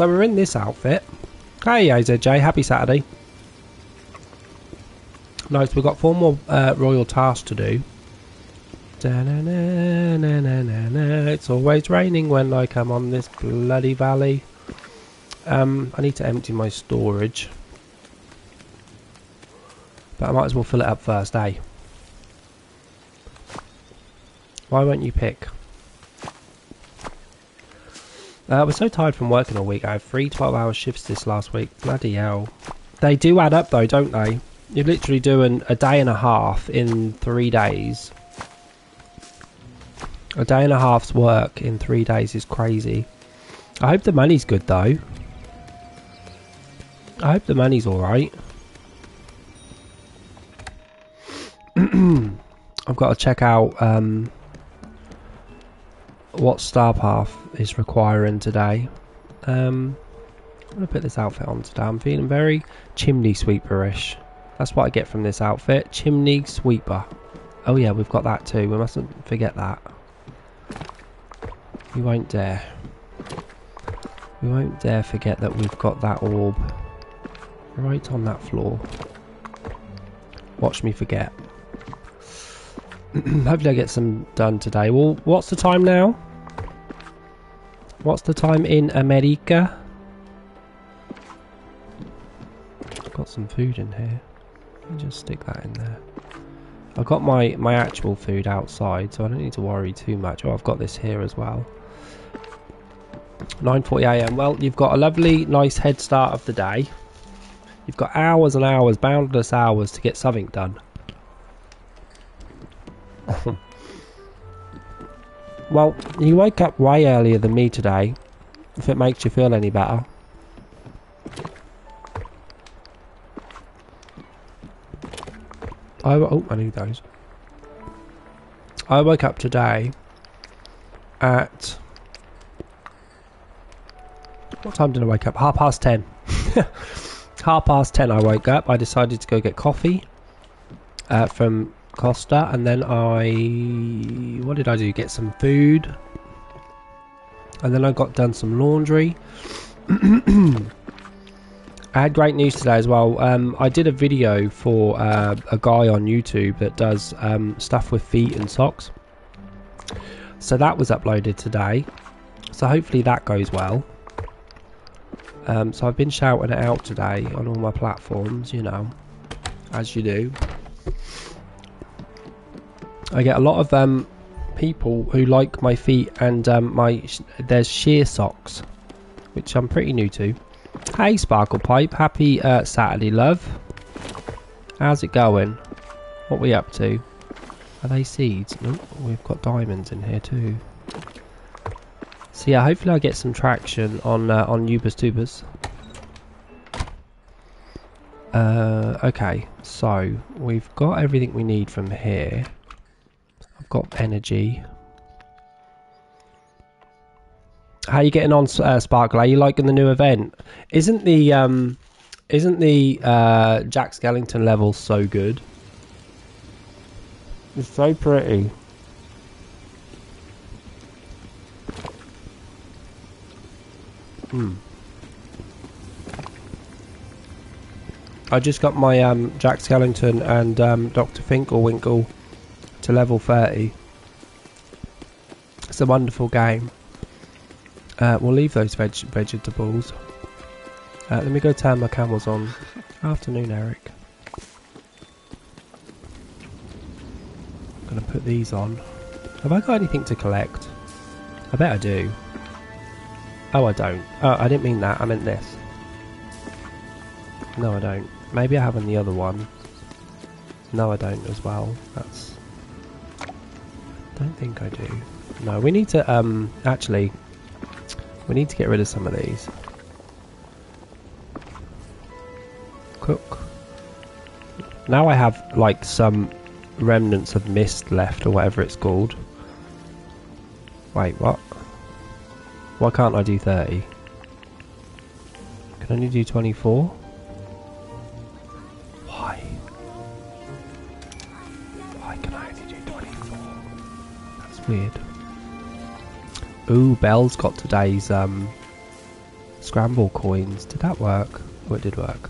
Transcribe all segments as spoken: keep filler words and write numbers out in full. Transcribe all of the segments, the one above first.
So we're in this outfit. Hey A Z J, happy Saturday. Nice, we've got four more uh, royal tasks to do. Da-na-na-na-na-na-na. It's always raining when I come on this bloody valley. Um, I need to empty my storage. But I might as well fill it up first, eh? Why won't you pick? Uh, we're so tired from working all week. I had three twelve-hour shifts this last week. Bloody hell. They do add up though, don't they? You're literally doing a day and a half in three days. A day and a half's work in three days is crazy. I hope the money's good though. I hope the money's alright. I've got to check out um, what Star Path is requiring today. Um, I'm going to put this outfit on today. I'm feeling very chimney sweeper-ish. That's what I get from this outfit. Chimney sweeper. Oh yeah, we've got that too. We mustn't forget that. We won't dare. We won't dare forget that we've got that orb right on that floor. Watch me forget. Hopefully I get some done today. Well, what's the time now? What's the time in America? I've got some food in here. Let me just stick that in there. I've got my, my actual food outside, so I don't need to worry too much. Oh, I've got this here as well. nine forty a m Well, you've got a lovely, nice head start of the day. You've got hours and hours, boundless hours to get something done. Well, you woke up way earlier than me today, if it makes you feel any better. I, oh, I need those. I woke up today at... What time did I wake up? Half past ten. Half past ten I woke up. I decided to go get coffee uh, from Costa, and then I... What did I do? Get some food. And then I got done some laundry. I had great news today as well. Um, I did a video for uh, a guy on YouTube that does um, stuff with feet and socks. So that was uploaded today. So hopefully that goes well. Um, so I've been shouting it out today on all my platforms, you know, as you do. I get a lot of um, people who like my feet and um, my sh there's sheer socks, which I'm pretty new to. Hey Sparkle Pipe, happy uh, Saturday, love. How's it going? What are we up to? Are they seeds? Nope, we've got diamonds in here too. So yeah, hopefully I get some traction on uh, on Ubers Tubers. Uh, okay, so we've got everything we need from here. I've got energy. How are you getting on, uh, Sparkle? Are you liking the new event? Isn't the um, isn't the uh, Jack Skellington level so good? It's so pretty. Hmm. I just got my um, Jack Skellington and um, Doctor Finklewinkle to level thirty. It's a wonderful game. Uh, we'll leave those veg vegetables. Uh, let me go turn my camels on. Afternoon, Eric. I'm going to put these on. Have I got anything to collect? I bet I do. Oh, I don't. Oh, I didn't mean that. I meant this. No, I don't. Maybe I have on the other one. No, I don't as well. That's... I don't think I do. No, we need to, um, actually... We need to get rid of some of these. Cook. Now I have like some remnants of mist left or whatever it's called. Wait, what? Why can't I do thirty? Can I only do twenty-four? Why? Why can I only do twenty-four? That's weird. Ooh, Belle's got today's um, scramble coins. Did that work? Oh, it did work.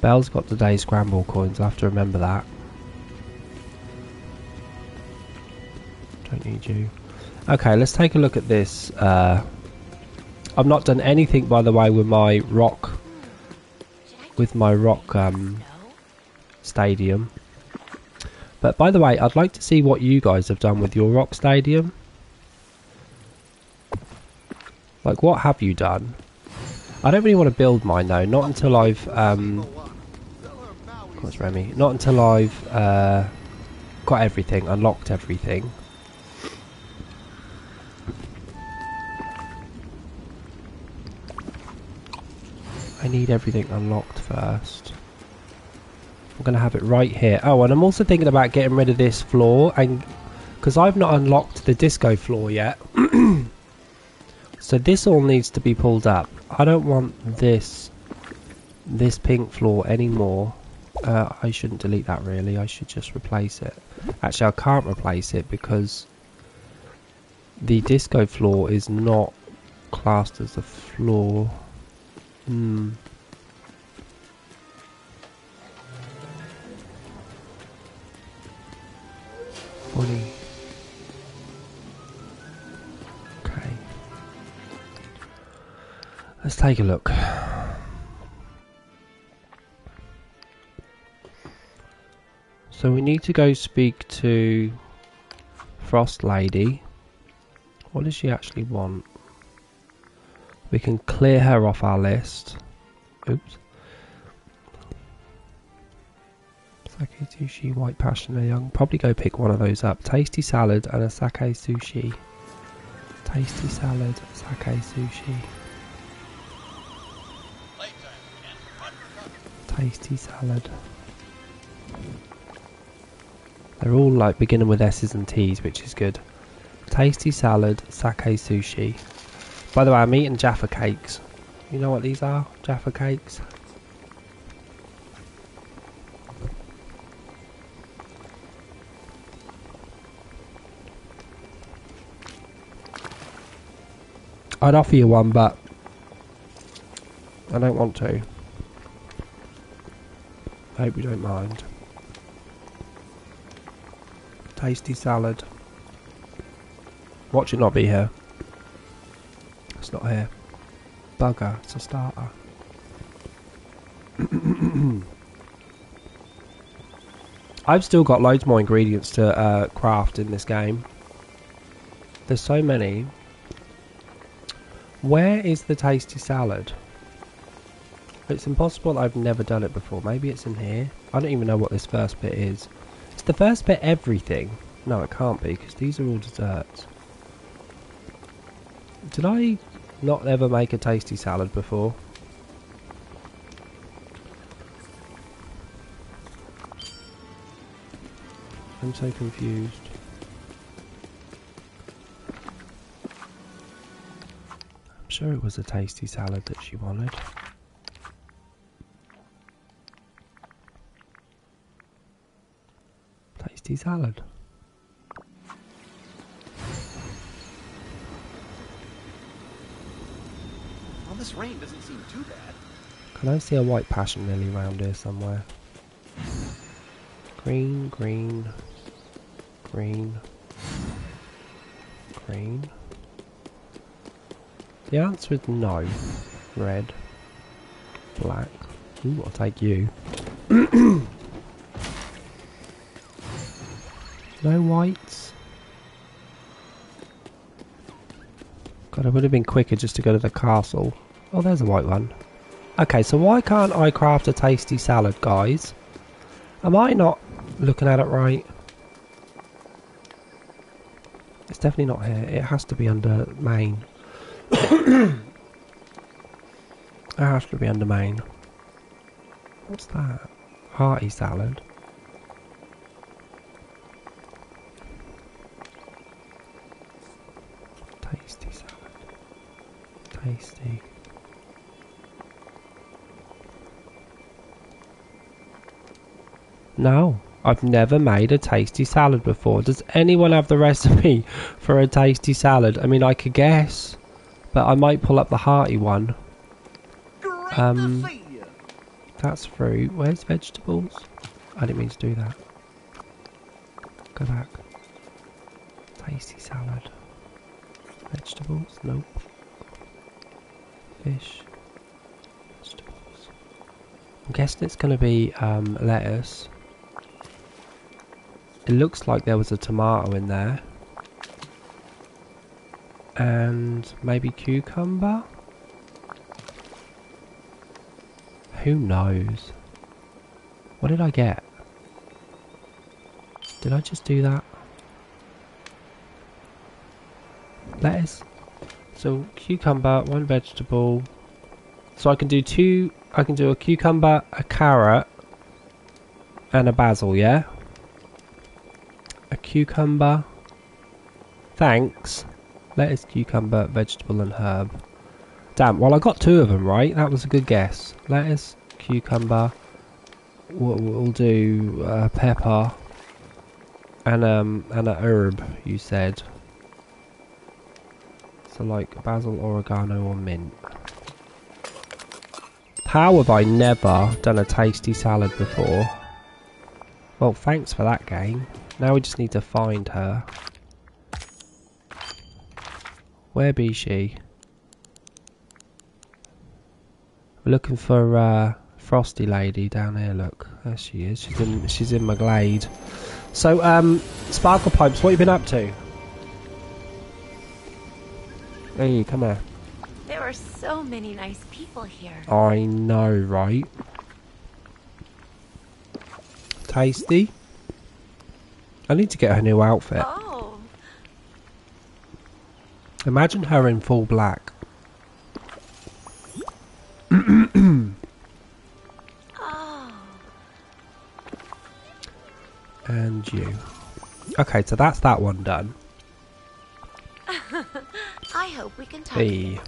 Belle's got today's scramble coins. I'll have to remember that. Don't need you. Okay, let's take a look at this. Uh, I've not done anything, by the way, with my rock... with my rock um, stadium. But by the way, I'd like to see what you guys have done with your rock stadium. Like, what have you done? I don't really want to build mine though. Not until I've um, what's Remy? Not until I've uh, got everything, unlocked everything. I need everything unlocked first. I'm going to have it right here. Oh, and I'm also thinking about getting rid of this floor, and because I've not unlocked the disco floor yet. So this all needs to be pulled up. I don't want this this pink floor anymore. Uh, I shouldn't delete that really. I should just replace it. Actually, I can't replace it because the disco floor is not classed as a floor. Hmm. Funny. Okay. Let's take a look. So we need to go speak to Frost Lady. What does she actually want? We can clear her off our list. Oops. Sake sushi, white passion, a young. Probably go pick one of those up. Tasty salad and a sake sushi. Tasty salad, sake sushi. Tasty salad. They're all like beginning with S's and T's, which is good. Tasty salad, sake sushi. By the way, I'm eating Jaffa cakes. You know what these are? Jaffa cakes. I'd offer you one, but I don't want to. I hope you don't mind. Tasty salad. Watch it not be here. It's not here. Bugger, it's a starter. I've still got loads more ingredients to uh, craft in this game. There's so many. Where is the tasty salad? It's impossible, I've never done it before. Maybe it's in here. I don't even know what this first bit is. Is the first bit everything? No, it can't be, because these are all desserts. Did I not ever make a tasty salad before? I'm so confused. I'm sure it was a tasty salad that she wanted. Tasty salad. This rain doesn't seem too bad. Can I see a white passion lily around here somewhere? Green, green, green, green. The answer is no. Red, black. Ooh, I'll take you. No whites. God, it would have been quicker just to go to the castle. Oh, there's a white one. Okay, so why can't I craft a tasty salad, guys? Am I not looking at it right? It's definitely not here. It has to be under main. It has to be under main. What's that? Hearty salad. Tasty salad. Tasty. No, I've never made a tasty salad before. Does anyone have the recipe for a tasty salad? I mean, I could guess, but I might pull up the hearty one. Um, that's fruit. Where's vegetables? I didn't mean to do that. Go back. Tasty salad. Vegetables? Nope. Fish. Vegetables. I'm guessing it's going to be um, lettuce. It looks like there was a tomato in there. And maybe cucumber? Who knows? What did I get? Did I just do that? Lettuce. So cucumber, one vegetable. So I can do two, I can do a cucumber, a carrot, and a basil, yeah? A cucumber. Thanks. Lettuce, cucumber, vegetable and herb. Damn, well I got two of them right, that was a good guess. Lettuce, cucumber, we'll, we'll do uh, pepper, and um, and a herb, you said. So like basil, oregano or mint. How have I never done a tasty salad before? Well, thanks for that game. Now we just need to find her. Where be she? We're looking for uh, Frosty Lady down here. Look, there she is. She's in. She's in my glade. So, um, Sparkle Pipes, what have you been up to? Hey, come here. There are so many nice people here. I know, right? Tasty. I need to get her new outfit. Oh. Imagine her in full black. Oh. And you. Okay, so that's that one done. I hope we can talk. Hey.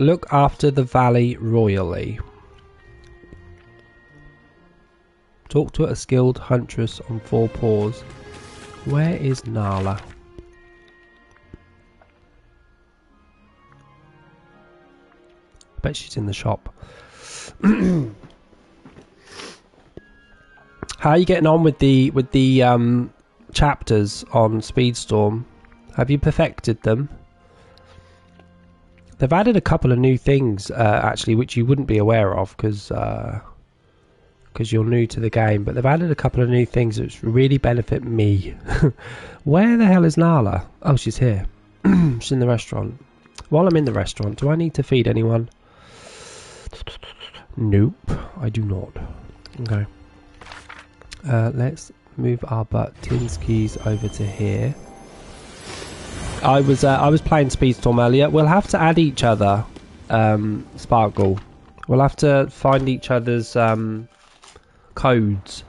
Look after the valley royally. Talk to a skilled huntress on four paws. Where is Nala? I bet she's in the shop. How are you getting on with the with the um chapters on Speedstorm? Have you perfected them? They've added a couple of new things uh, actually, which you wouldn't be aware of because uh, because you're new to the game, but they've added a couple of new things which really benefit me. Where the hell is Nala? Oh, she's here. She's in the restaurant. While I'm in the restaurant, do I need to feed anyone? Nope, I do not. Okay, uh, let's move our buttinskis over to here. I was uh, I was playing Speedstorm earlier. We'll have to add each other, um, Sparkle. We'll have to find each other's um, codes.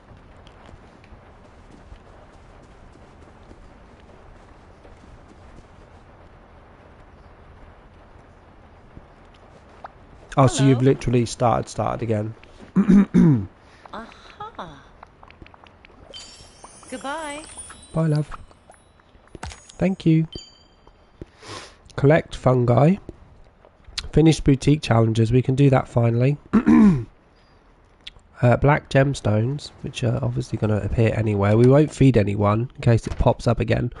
Oh, hello. So you've literally started started again. Goodbye. Bye, love. Thank you. Collect fungi. Finish boutique challenges. We can do that finally. uh, black gemstones, which are obviously going to appear anywhere. We won't feed anyone in case it pops up again.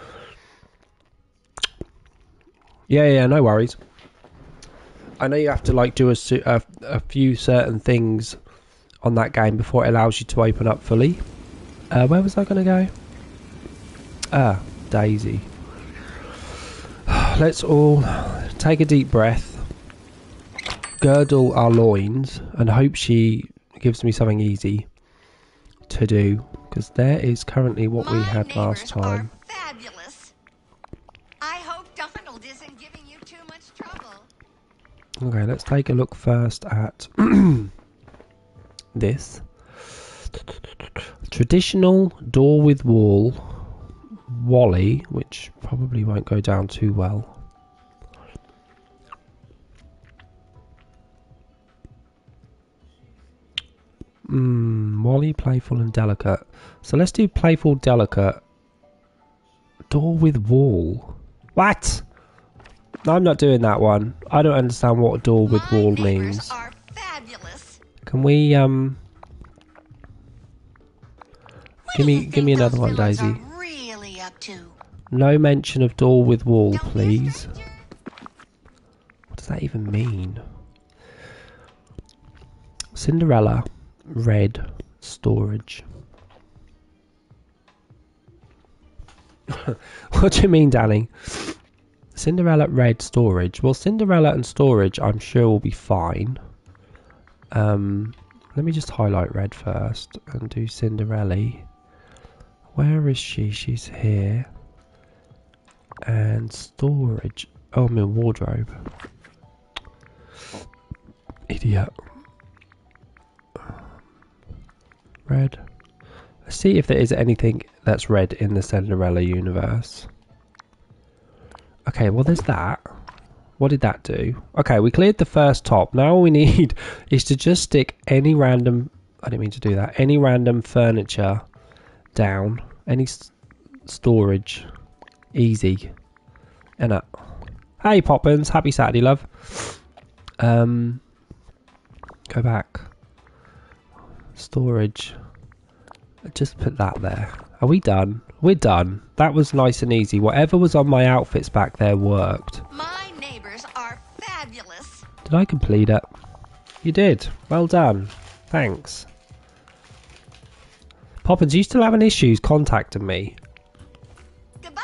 Yeah, yeah, no worries. I know you have to like do a, a, a few certain things on that game before it allows you to open up fully. Uh, where was I going to go? Ah, Daisy. Let's all take a deep breath, girdle our loins, and hope she gives me something easy to do, because there is currently what we had last time. My neighbors are fabulous. I hope Donald isn't giving you too much trouble. Okay, let's take a look first at this. Traditional door with wall Wally, which probably won't go down too well. Mm, Wally, playful and delicate. So let's do playful, delicate. Door with wall. What? No, I'm not doing that one. I don't understand what door with wall means. Are fabulous. Can we um? What give me, give me another one, Daisy. Really up to? No mention of door with wall, don't please. What does that even mean? Cinderella, red storage. What do you mean, Danny? Cinderella, red storage. Well, Cinderella and storage, I'm sure, will be fine. Um, let me just highlight red first and do Cinderella. Where is she? She's here. And storage. Oh, I'm in wardrobe. Idiot. Red. Let's see if there is anything that's red in the Cinderella universe. Okay, well there's that. What did that do? Okay, we cleared the first top. Now all we need is to just stick any random... I didn't mean to do that. Any random furniture down. Any st storage. Easy. And up. Hey Poppins, happy Saturday, love. Um, go back. Storage. Just put that there. Are we done? We're done. That was nice and easy. Whatever was on my outfits back there worked. My neighbors are fabulous. Did I complete it? You did. Well done. Thanks. Poppins, you still having issues contacting me? Goodbye.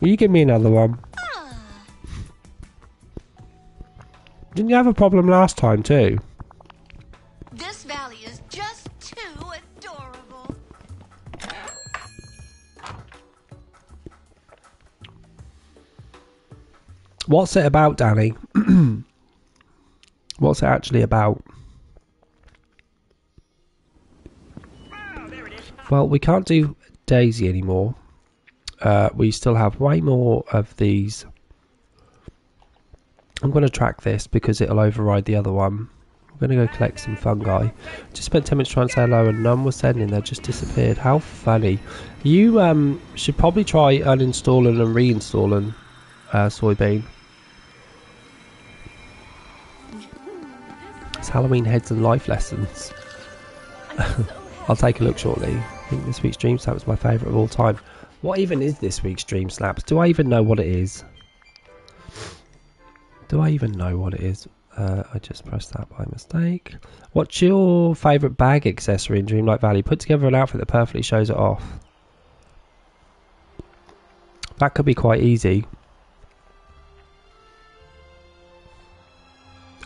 Will you give me another one? Ah. Didn't you have a problem last time too? This valley is just too adorable. What's it about, Danny? What's it actually about? Oh, there it is. Well, we can't do Daisy anymore. Uh, we still have way more of these. I'm going to track this because it'll override the other one. I'm going to go collect some fungi. Just spent ten minutes trying to say hello and none were sending. They just disappeared. How funny. You um, should probably try uninstalling and reinstalling uh, soybean. It's Halloween heads and life lessons. I'll take a look shortly. I think this week's Dream Snap is my favourite of all time. What even is this week's Dream Snaps? Do I even know what it is? Do I even know what it is? Uh, I just pressed that by mistake. What's your favourite bag accessory in Dreamlight Valley? Put together an outfit that perfectly shows it off. That could be quite easy.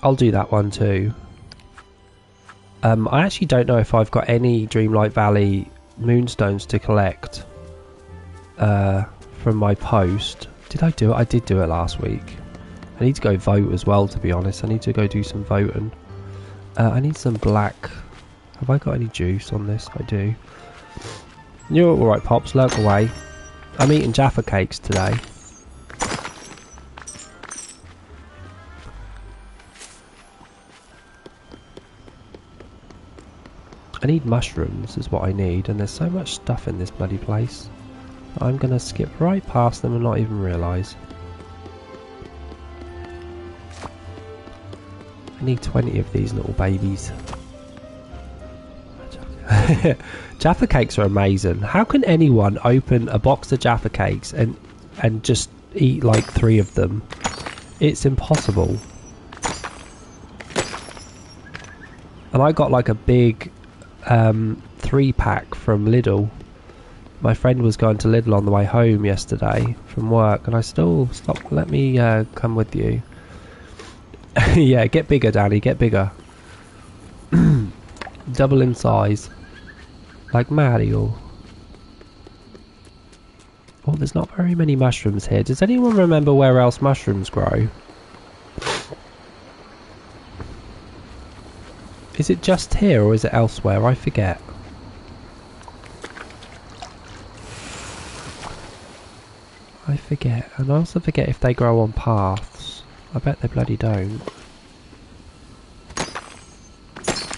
I'll do that one too. Um, I actually don't know if I've got any Dreamlight Valley moonstones to collect. Uh, from my post. Did I do it? I did do it last week. I need to go vote as well, to be honest. I need to go do some voting. Uh, I need some black. Have I got any juice on this? I do. You're alright, Pops. Lurk away. I'm eating Jaffa cakes today. I need mushrooms is what I need. And there's so much stuff in this bloody place. I'm going to skip right past them and not even realise. I need twenty of these little babies. Jaffa cakes are amazing. How can anyone open a box of Jaffa cakes and and just eat like three of them? It's impossible. And I got like a big um, three pack from Lidl. My friend was going to Lidl on the way home yesterday from work, and I still stopped. Let me uh, come with you. Yeah, get bigger, Danny. Get bigger. Double in size, like Mario. Oh, there's not very many mushrooms here. Does anyone remember where else mushrooms grow? Is it just here or is it elsewhere? I forget. I forget, and I also forget if they grow on paths. I bet they bloody don't.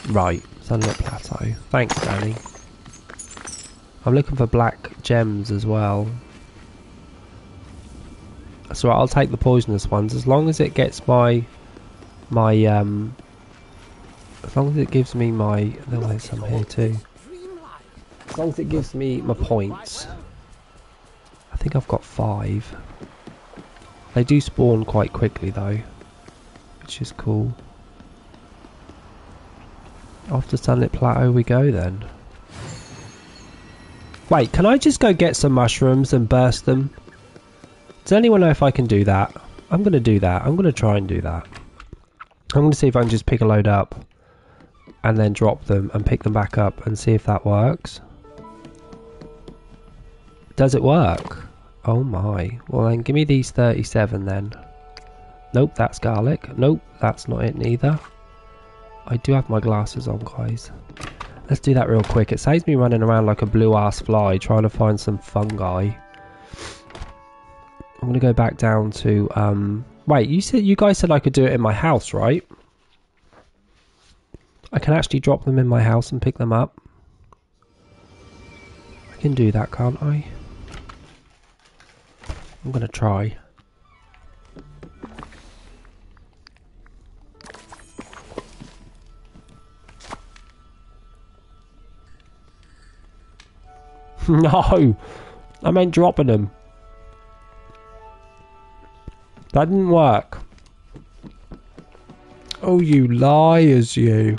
Right, Sunlit Plateau. Thanks, Danny. I'm looking for black gems as well. so I'll take the poisonous ones as long as it gets my my um as long as it gives me my there were some here too as long as it gives me my points. I think I've got five. They do spawn quite quickly though, which is cool. After Sunlit Plateau we go then. Wait, can I just go get some mushrooms and burst them? Does anyone know if I can do that? I'm going to do that. I'm going to try and do that. I'm going to see if I can just pick a load up and then drop them and pick them back up and see if that works. Does it work? Oh my. Well then, give me these thirty-seven then. Nope, that's garlic. Nope, that's not it neither. I do have my glasses on, guys. Let's do that real quick. It saves me running around like a blue-ass fly trying to find some fungi. I'm gonna go back down to um wait, you said you guys said I could do it in my house, right? I can actually drop them in my house and pick them up. I can do that, can't I? I'm gonna try. No! I meant dropping them. That didn't work. Oh, you liars, you.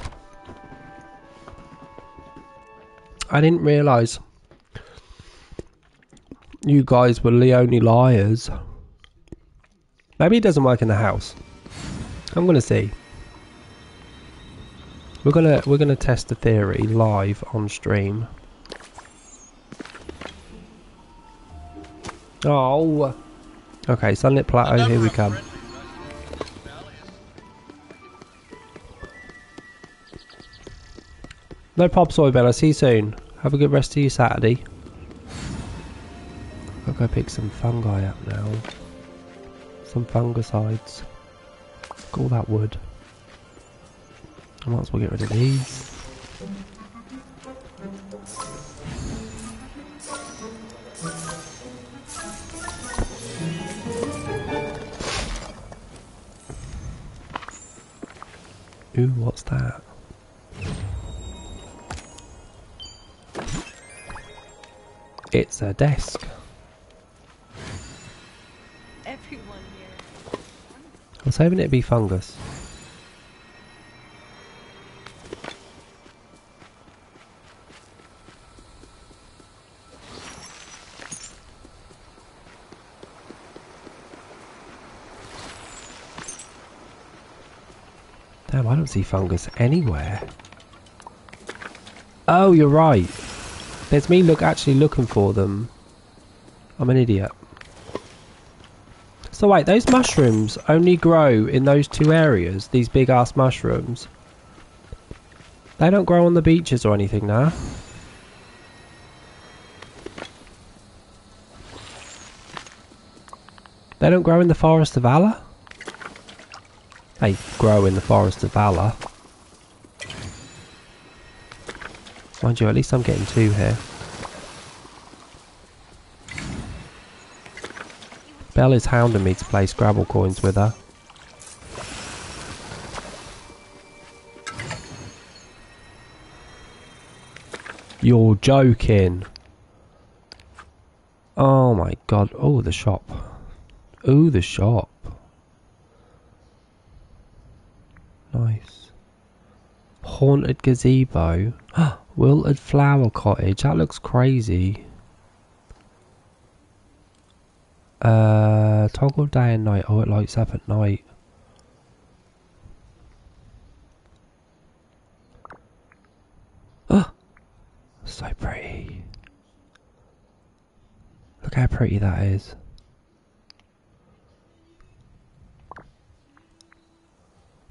I didn't realise you guys were Leone liars. Maybe it doesn't work in the house. I'm gonna see. We're gonna we're gonna test the theory live on stream. Oh, okay, Sunlit Plateau, here we come. No pop soy, Belle, I'll see you soon. Have a good rest of your Saturday. I'll go pick some fungi up now. Some fungicides. Got all that wood. I might as well get rid of these. Ooh, what's that? It's a desk. Everyone here. I was hoping it'd be fungus. Damn, I don't see fungus anywhere. Oh, you're right. There's me look actually looking for them. I'm an idiot. So wait, those mushrooms only grow in those two areas, these big ass mushrooms. They don't grow on the beaches or anything now. Nah. They don't grow in the Forest of Valor? They grow in the Forest of Valor. Mind you, at least I'm getting two here. Belle is hounding me to play Scrabble coins with her. You're joking. Oh my god. Oh, the shop. Oh, the shop. Nice. Haunted Gazebo. Wilted Flower Cottage. That looks crazy. Uh, toggle day and night. Oh, it lights up at night. Oh, so pretty. Look how pretty that is.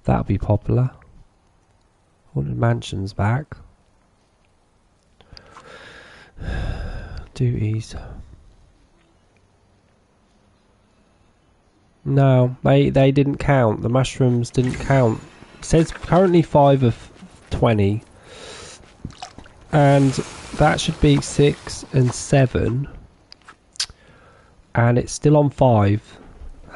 That'll be popular. Haunted Mansion's back. Duties. No, they they didn't count. The mushrooms didn't count. It says currently five of twenty, and that should be six and seven, and it's still on five.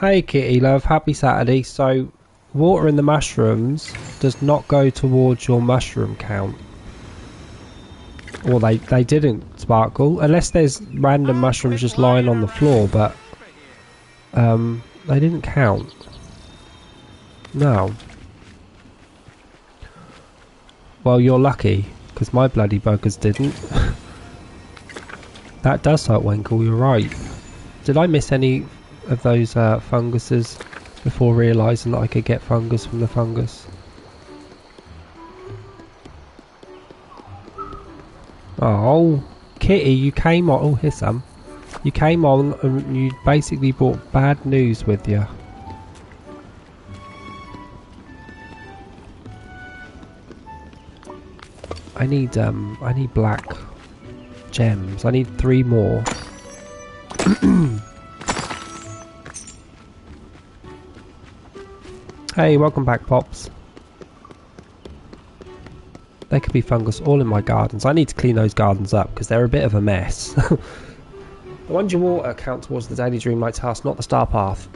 Hey Kitty love, happy Saturday. So water in the mushrooms does not go towards your mushroom count. Well, they, they didn't, Sparkle. Unless there's random mushrooms just lying on the floor, but... Um, they didn't count. No. Well, you're lucky, because my bloody buggers didn't. That does hurt, Winkle, you're right. Did I miss any of those uh, funguses before realising that I could get fungus from the fungus? Oh, Kitty, you came on... Oh, here's some. You came on and you basically brought bad news with you. I need, um, I need black gems. I need three more. Hey, welcome back, Pops. There could be fungus all in my gardens. I need to clean those gardens up because they're a bit of a mess. The ones you water count towards the daily dreamlight task, not the star path.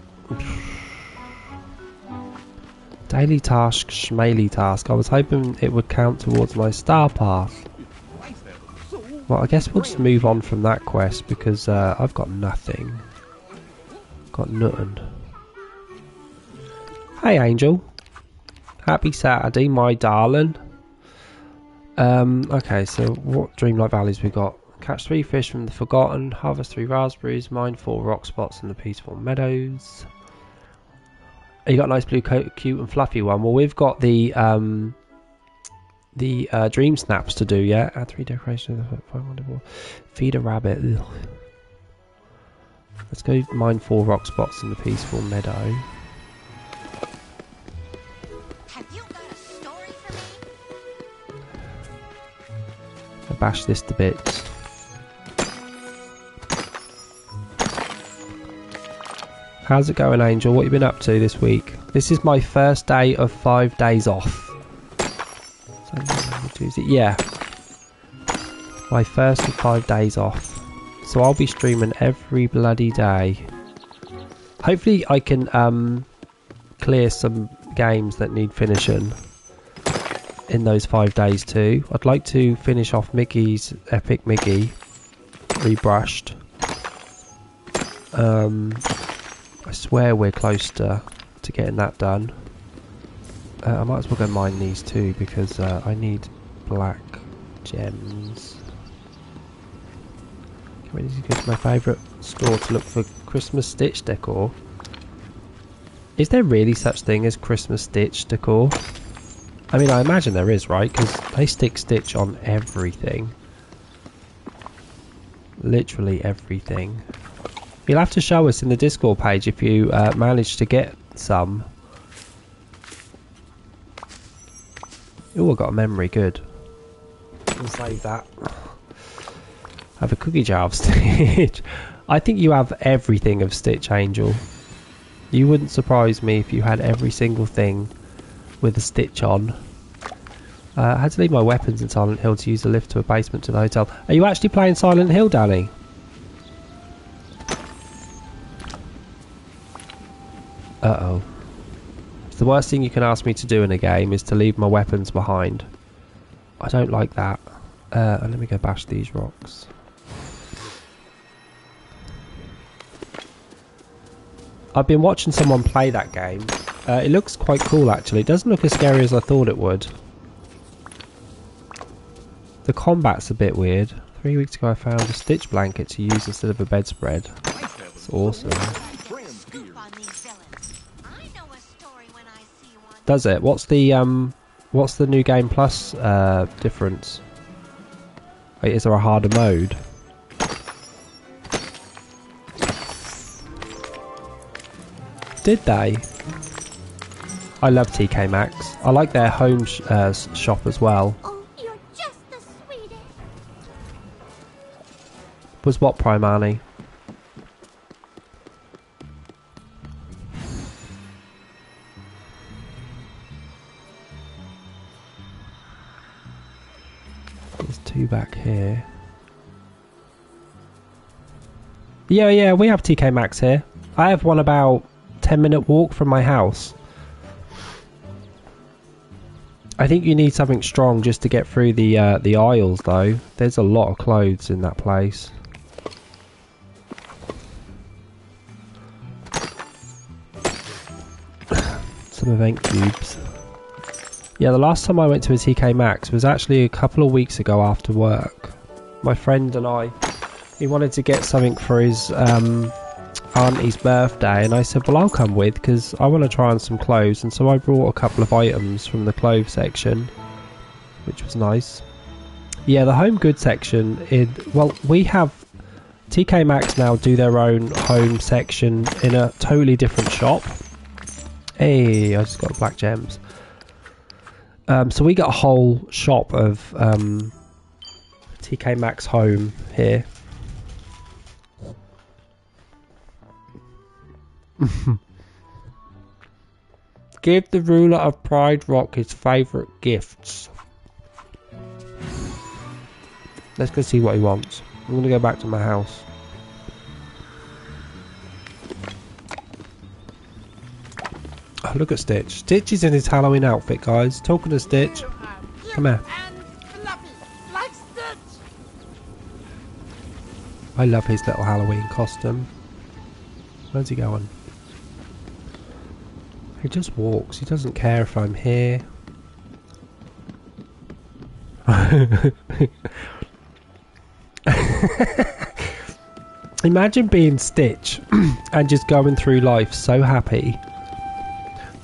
Daily task, shmaily task. I was hoping it would count towards my star path. Well, I guess we'll just move on from that quest because uh, I've got nothing. Got nothing. Hey, Angel. Happy Saturday, my darling. Um, okay, so what Dreamlight Valleys we got? Catch three fish from the Forgotten, harvest three raspberries, mine four rock spots in the Peaceful Meadows. You got a nice blue coat, cute and fluffy one. Well, we've got the um, the uh, dream snaps to do, yeah? Add three decorations, five wonderful. Feed a rabbit. Ugh. Let's go mine four rock spots in the Peaceful Meadow. Bash this to bits. How's it going, Angel? What have you been up to this week? This is my first day of five days off. Sunday, Tuesday. Yeah. My first of five days off. So I'll be streaming every bloody day. Hopefully I can um, clear some games that need finishing in those five days too. I'd like to finish off Mickey's Epic Mickey rebrushed. Um, I swear we're close to, to getting that done. Uh, I might as well go mine these too because uh, I need black gems. Can we need to go to my favourite store to look for Christmas Stitch decor? Is there really such thing as Christmas Stitch decor? I mean, I imagine there is, right? Because they stick Stitch on everything. Literally everything. You'll have to show us in the Discord page if you uh, manage to get some. Ooh, I got a memory, good. I'll save that. Have a cookie jar of Stitch. I think you have everything of Stitch, Angel. You wouldn't surprise me if you had every single thing with a Stitch on. Uh, I had to leave my weapons in Silent Hill to use a lift to a basement to the hotel. Are you actually playing Silent Hill, Danny? Uh-oh. It's the worst thing you can ask me to do in a game is to leave my weapons behind. I don't like that. Uh, let me go bash these rocks. I've been watching someone play that game. Uh, it looks quite cool actually. It doesn't look as scary as I thought it would. The combat's a bit weird. Three weeks ago I found a Stitch blanket to use instead of a bedspread. It's awesome. Does it? What's the um? What's the new game plus uh, difference? Wait, is there a harder mode? Did they? I love T K Maxx. I like their home sh uh, shop as well. Oh, you're just the sweetest. Was what, Primani? There's two back here. Yeah, yeah, we have T K Maxx here. I have one about ten minute walk from my house. I think you need something strong just to get through the uh, the aisles though. There's a lot of clothes in that place. Some event cubes. Yeah, the last time I went to a T K Maxx was actually a couple of weeks ago after work. My friend and I, he wanted to get something for his um, auntie's birthday, and I said, well, I'll come with because I want to try on some clothes. And so I brought a couple of items from the clothes section, which was nice. Yeah, the home goods section, in, well, we have T K Maxx now do their own home section in a totally different shop. Hey, I just got black gems. Um, so we got a whole shop of um, T K Maxx home here. Give the ruler of Pride Rock his favourite gifts. Let's go see what he wants. I'm going to go back to my house. Oh, look at Stitch. Stitch is in his Halloween outfit, guys. Talking to Stitch. Come here. I love his little Halloween costume. Where's he going? He just walks. He doesn't care if I'm here. Imagine being Stitch and just going through life so happy.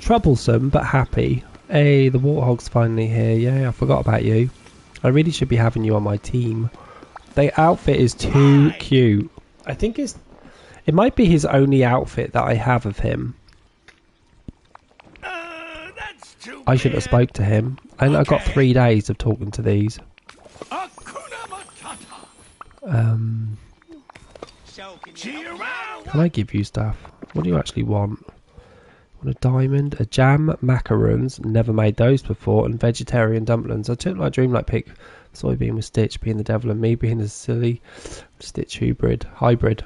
Troublesome but happy. Hey, the warthog's finally here. Yeah, I forgot about you. I really should be having you on my team. The outfit is too cute. I think it's it might be his only outfit that I have of him. Uh, that's too I should have spoke to him. And okay. I got three days of talking to these. Um Can I give you stuff? What do you actually want? A diamond, a jam, macaroons, never made those before, and vegetarian dumplings. I took my Dreamlight pick, soybean with Stitch, being the devil, and me being a silly Stitch hybrid. Hybrid.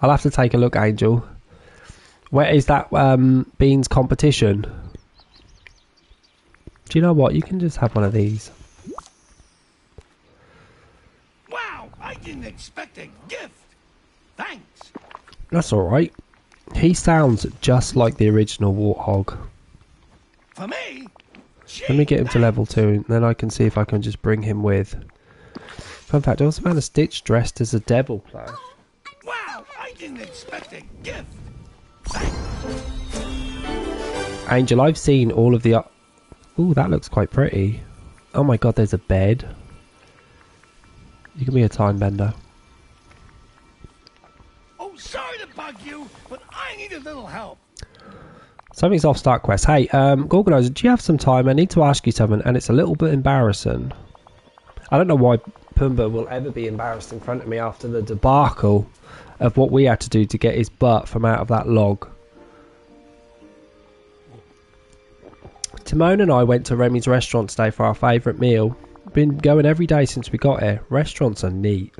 I'll have to take a look, Angel. Where is that um, beans competition? Do you know what? You can just have one of these. Wow, I didn't expect a gift. Thanks. That's alright. He sounds just like the original warthog. For me? Let me get him to level two, and then I can see if I can just bring him with. Fun fact, I also found a Stitch dressed as a devil player. Wow, I didn't expect a gift. Angel, I've seen all of the... Ooh, that looks quite pretty. Oh my god, there's a bed. You can be a time bender. Oh, sorry to bug you, but I need a little help. Something's off start quest. Hey, um, Gorgoniser, do you have some time? I need to ask you something, and it's a little bit embarrassing. I don't know why Pumbaa will ever be embarrassed in front of me after the debacle of what we had to do to get his butt from out of that log. Timon and I went to Remy's restaurant today for our favourite meal. Been going every day since we got here. Restaurants are neat.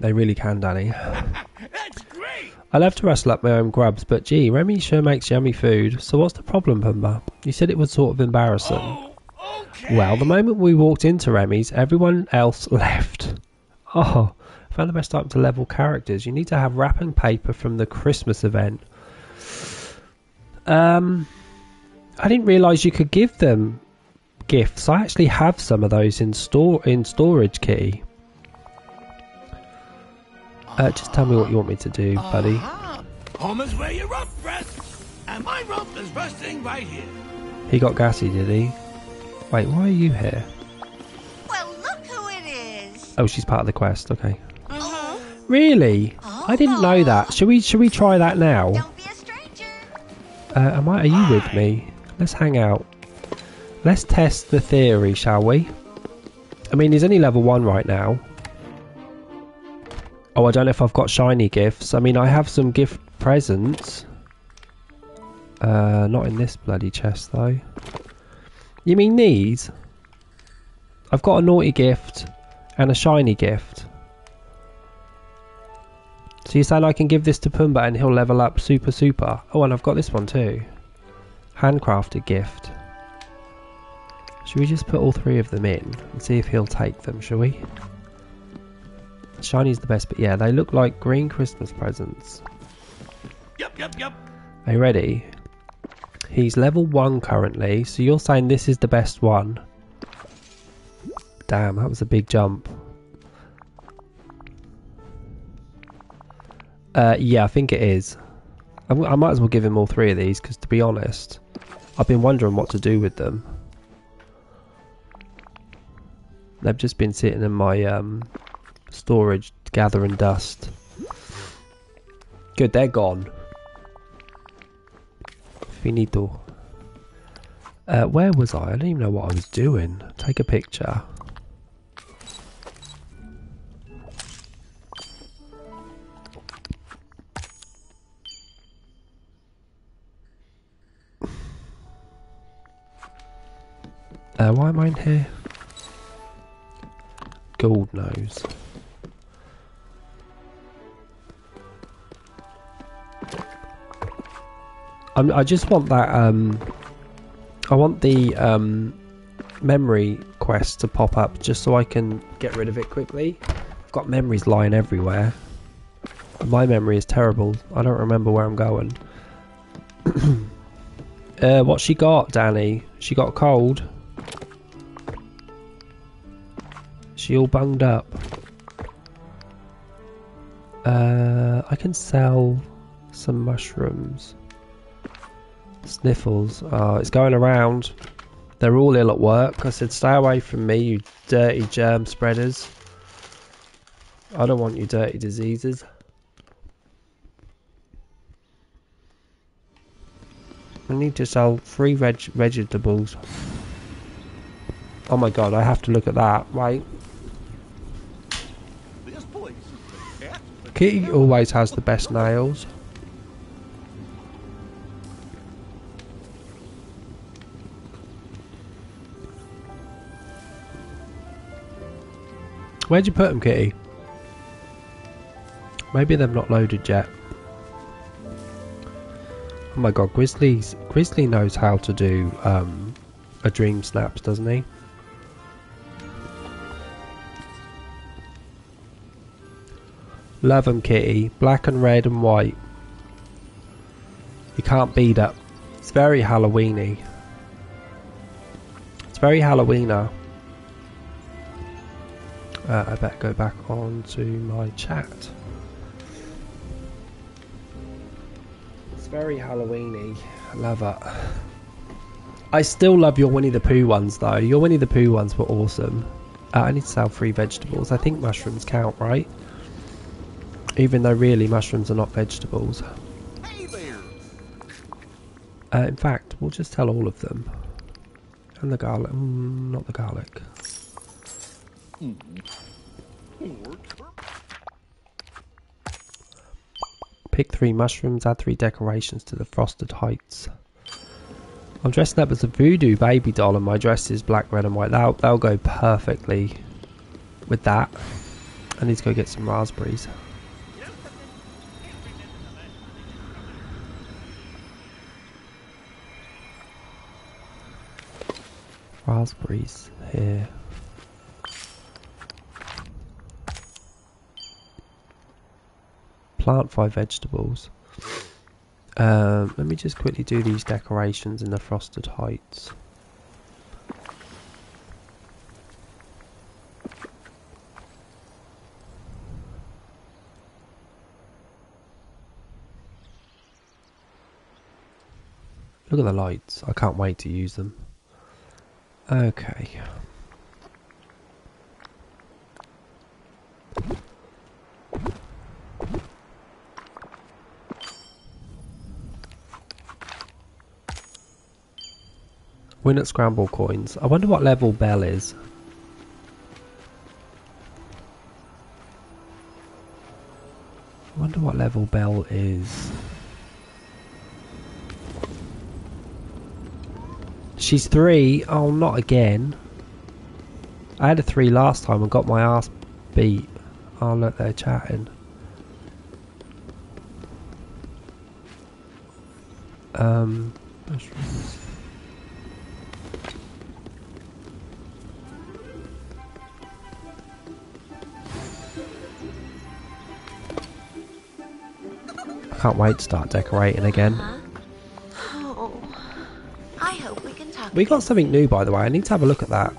They really can, Danny. That's great. I love to wrestle up my own grubs, but gee, Remy sure makes yummy food. So what's the problem, Pumbaa? You said it was sort of embarrassing. Oh, okay. Well, the moment we walked into Remy's, everyone else left. Oh, I found the best time to level characters. You need to have wrapping paper from the Christmas event. Um, I didn't realise you could give them gifts. I actually have some of those in store in storage, Kitty. Uh, just tell me what you want me to do, buddy. Uh-huh. Home is where your rope rests, and my rope is resting right here. He got gassy, did he? Wait, why are you here? Well, look who it is. Oh, she's part of the quest. Okay. Uh-huh. Really? Uh-huh. I didn't know that. Should we? Should we try that now? Don't be a stranger. Uh, am I? Are you Hi. with me? Let's hang out. Let's test the theory, shall we? I mean, he's only level one right now. Oh, I don't know if I've got shiny gifts. I mean, I have some gift presents. Uh, not in this bloody chest, though. You mean these? I've got a naughty gift and a shiny gift. So you're saying I can give this to Pumbaa and he'll level up super super? Oh, and I've got this one too. Handcrafted gift. Should we just put all three of them in and see if he'll take them, shall we? Shiny's the best, but yeah, they look like green Christmas presents. Yep, yep, yep. Are you ready? He's level one currently, so you're saying this is the best one. Damn, that was a big jump. Uh, yeah, I think it is. I, I might as well give him all three of these, because to be honest, I've been wondering what to do with them. They've just been sitting in my um, storage, gathering dust. Good, they're gone. Finito. Uh, where was I? I don't even know what I was doing. Take a picture. Uh, why am I in here? Gold nose. I'm, I just want that, um, I want the um, memory quest to pop up just so I can get rid of it quickly. I've got memories lying everywhere. My memory is terrible. I don't remember where I'm going. uh, what she got, Danny? She got cold. She all bunged up. Uh, I can sell some mushrooms. Sniffles. Oh, it's going around. They're all ill at work. I said, stay away from me, you dirty germ spreaders. I don't want your dirty diseases. I need to sell three veg vegetables. Oh my god, I have to look at that. Wait. Kitty always has the best nails. Where'd you put them, Kitty? Maybe they've not loaded yet. Oh my god, Grizzly's, Grizzly knows how to do um, a dream snaps, doesn't he? Love them, Kitty. Black and red and white. You can't beat up. It's very Halloweeny. It's very Halloweener. Uh, I better go back on to my chat. It's very Halloweeny. I love it. I still love your Winnie the Pooh ones though. Your Winnie the Pooh ones were awesome. Uh, I need to sell free vegetables. I think mushrooms count, right? Even though really mushrooms are not vegetables. Hey there. Uh, in fact, we'll just sell all of them. And the garlic. Mm, not the garlic. Mm. Pick three mushrooms, add three decorations to the Frosted Heights. I'm dressing up as a voodoo baby doll and my dress is black, red and white. That'll, that'll go perfectly with that. I need to go get some raspberries. Raspberries here. Plant five vegetables. Um, let me just quickly do these decorations in the Frosted Heights. Look at the lights. I can't wait to use them. Okay. Win at Scramble Coins. I wonder what level Belle is. I wonder what level Belle is. She's three. Oh, not again. I had a three last time and got my ass beat. Oh, look, they're chatting. Um, mushrooms. I can't wait to start decorating again. Uh-huh. Oh, I hope we can talk. We got something new, by the way. I need to have a look at that.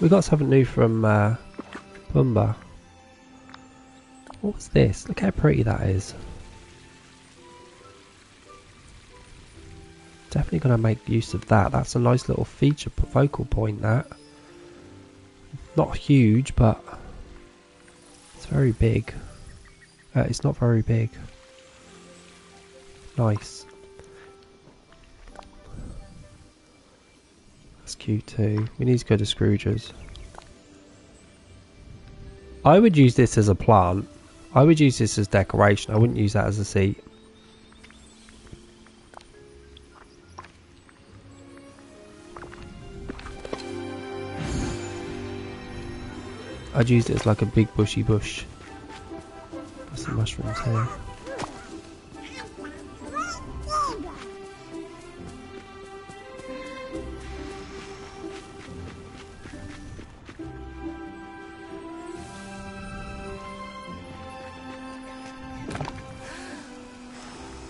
We got something new from uh, Pumbaa. What's this? Look how pretty that is. Definitely going to make use of that. That's a nice little feature focal point, that. Not huge, but it's very big. Uh, it's not very big. Nice. That's cute too. We need to go to Scrooge's. I would use this as a plant. I would use this as decoration. I wouldn't use that as a seat. I'd use it as like a big bushy bush. There's some mushrooms here.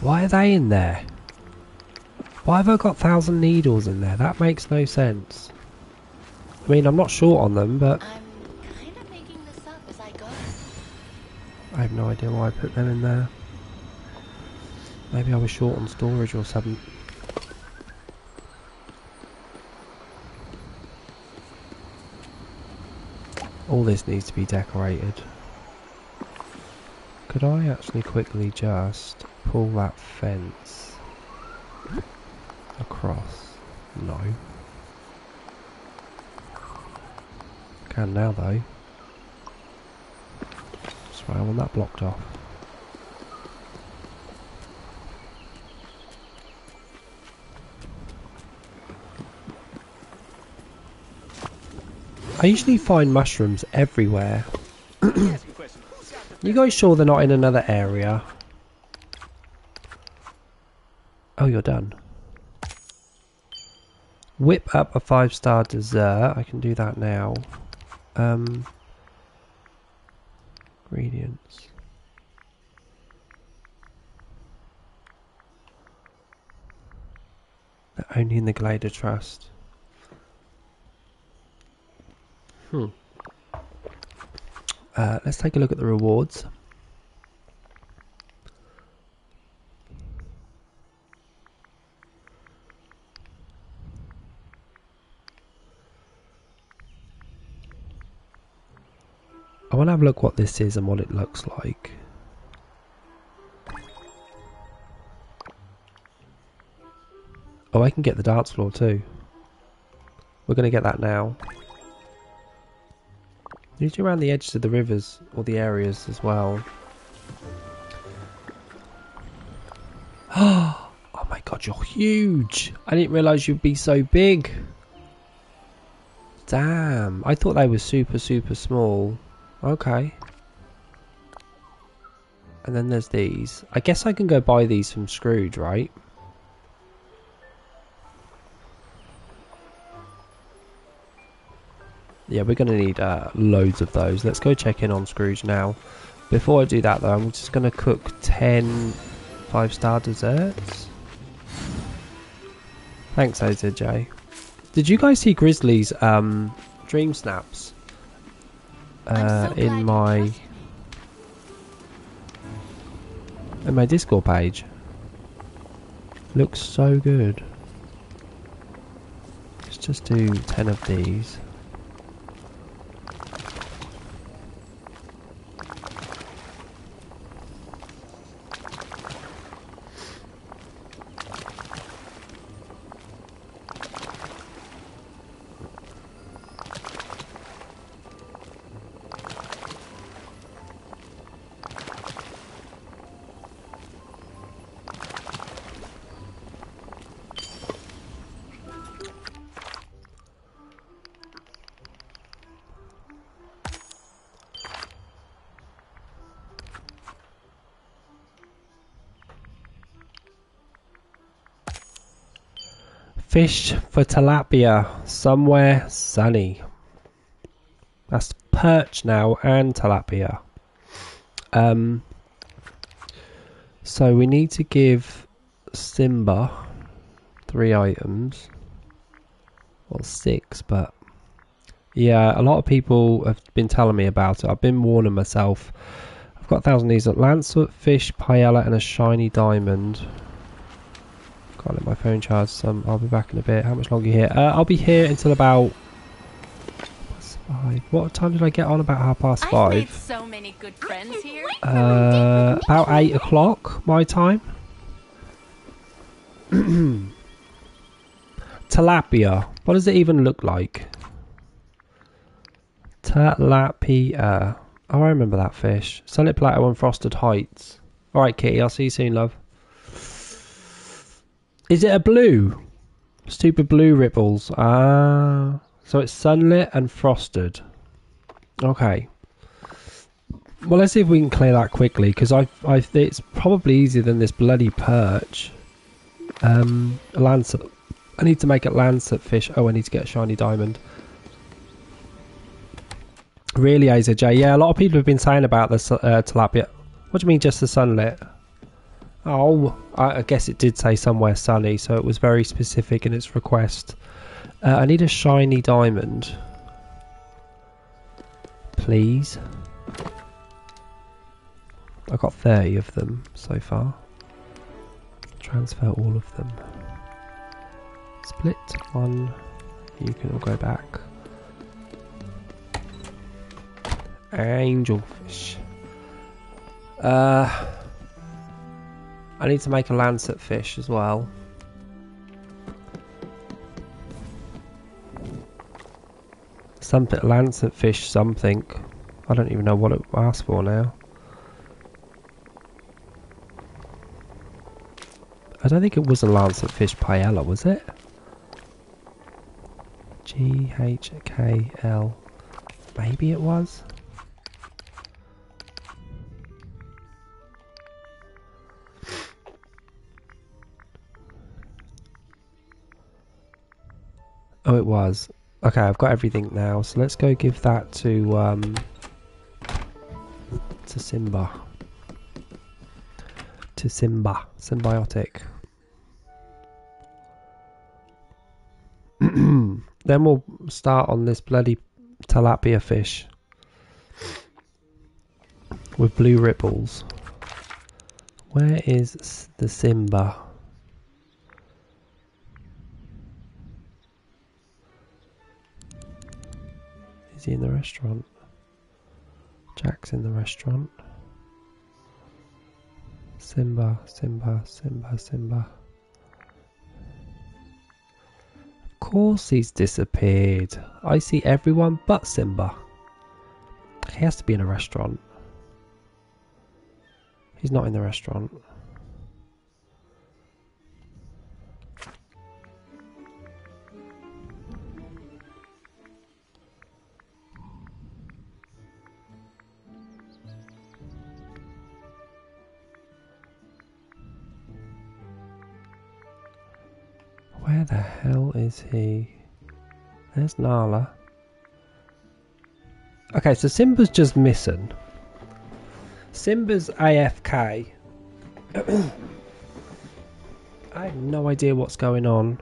Why are they in there? Why have I got thousand needles in there? That makes no sense. I mean, I'm not short on them, but I have no idea why I put them in there. Maybe I was short on storage or something. All this needs to be decorated. Could I actually quickly just pull that fence across? No. Can now though. Right, I want that blocked off. I usually find mushrooms everywhere. You guys sure they're not in another area? Oh, you're done. Whip up a five-star dessert. I can do that now. Um... Ingredients. They're only in the Glade of Trust. Hmm. Uh, let's take a look at the rewards. I want to have a look what this is and what it looks like. Oh, I can get the dance floor too. We're going to get that now. Usually around the edges of the rivers or the areas as well. Oh my god, you're huge! I didn't realise you'd be so big. Damn, I thought they were super, super small. Okay. And then there's these. I guess I can go buy these from Scrooge, right? Yeah, we're going to need uh, loads of those. Let's go check in on Scrooge now. Before I do that, though, I'm just going to cook ten five-star desserts. Thanks, O Z J. Did you guys see Grizzly's um, Dream Snaps? Uh, so in my in my Discord page. Looks so good. Let's just do ten of these. Fish for tilapia, somewhere sunny. That's perch now and tilapia. Um, so we need to give Simba three items. Well, six, but... yeah, a lot of people have been telling me about it. I've been warning myself. I've got a thousand of these. Lancelet, fish, paella, and a shiny diamond. Can't let my phone charge some. I'll be back in a bit. How much longer are you here? Uh, I'll be here until about... five. What time did I get on? About half past five. I've made so many good friends here. Uh, about eight o'clock my time. Tilapia. What does it even look like? Tilapia. Oh, I remember that fish. Sunlit Plateau and Frosted Heights. All right, Kitty. I'll see you soon, love. Is it a blue? Super blue ripples. Ah. So it's sunlit and frosted. Okay. Well, let's see if we can clear that quickly, because I, I, it's probably easier than this bloody perch. Um, a lancet. I need to make a lancet fish. Oh, I need to get a shiny diamond. Really, A Z J. Yeah, a lot of people have been saying about the uh, tilapia. What do you mean, just the sunlit? Oh, I, I guess it did say somewhere sunny, so it was very specific in its request. Uh, I need a shiny diamond, please. I got thirty of them so far. Transfer all of them. Split one. You can all go back. Angelfish. Uh, I need to make a lancet fish as well. Something, lancet fish something. I don't even know what it asked for now. I don't think it was a lancet fish paella, was it? G H K L. Maybe it was? Oh, it was. Okay, I've got everything now, so let's go give that to um, to Simba. To Simba, symbiotic. Then we'll start on this bloody tilapia fish with blue ripples. Where is the Simba? In the restaurant. Jack's in the restaurant. Simba, Simba, Simba, Simba. Of course he's disappeared. I see everyone but Simba. He has to be in a restaurant. He's not in the restaurant. Where the hell is he? There's Nala. Okay, so Simba's just missing. Simba's A F K. I have no idea what's going on.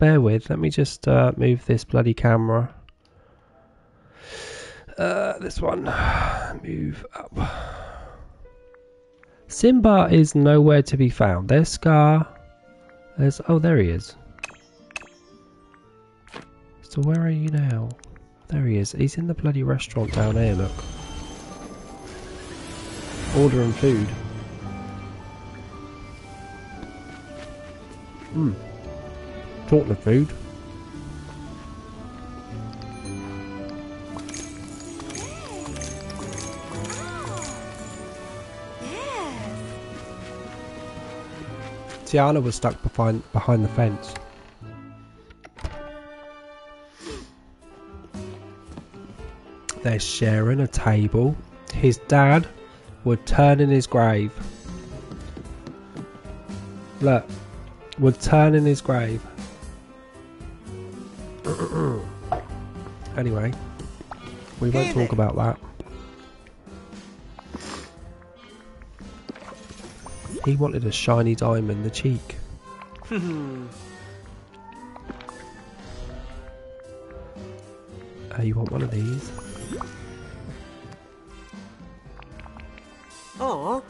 Bear with, let me just uh, move this bloody camera. Uh, this one. Move up. Simba is nowhere to be found. There's Scar. There's, oh, there he is. So where are you now? There he is. He's in the bloody restaurant down here, look. Ordering food. Hmm. Talking of food. Tiana was stuck behind, behind the fence. They're sharing a table. His dad would turn in his grave. Look, would turn in his grave. Anyway, we won't talk about that. He wanted a shiny diamond, the cheek. Uh, you want one of these? Oh.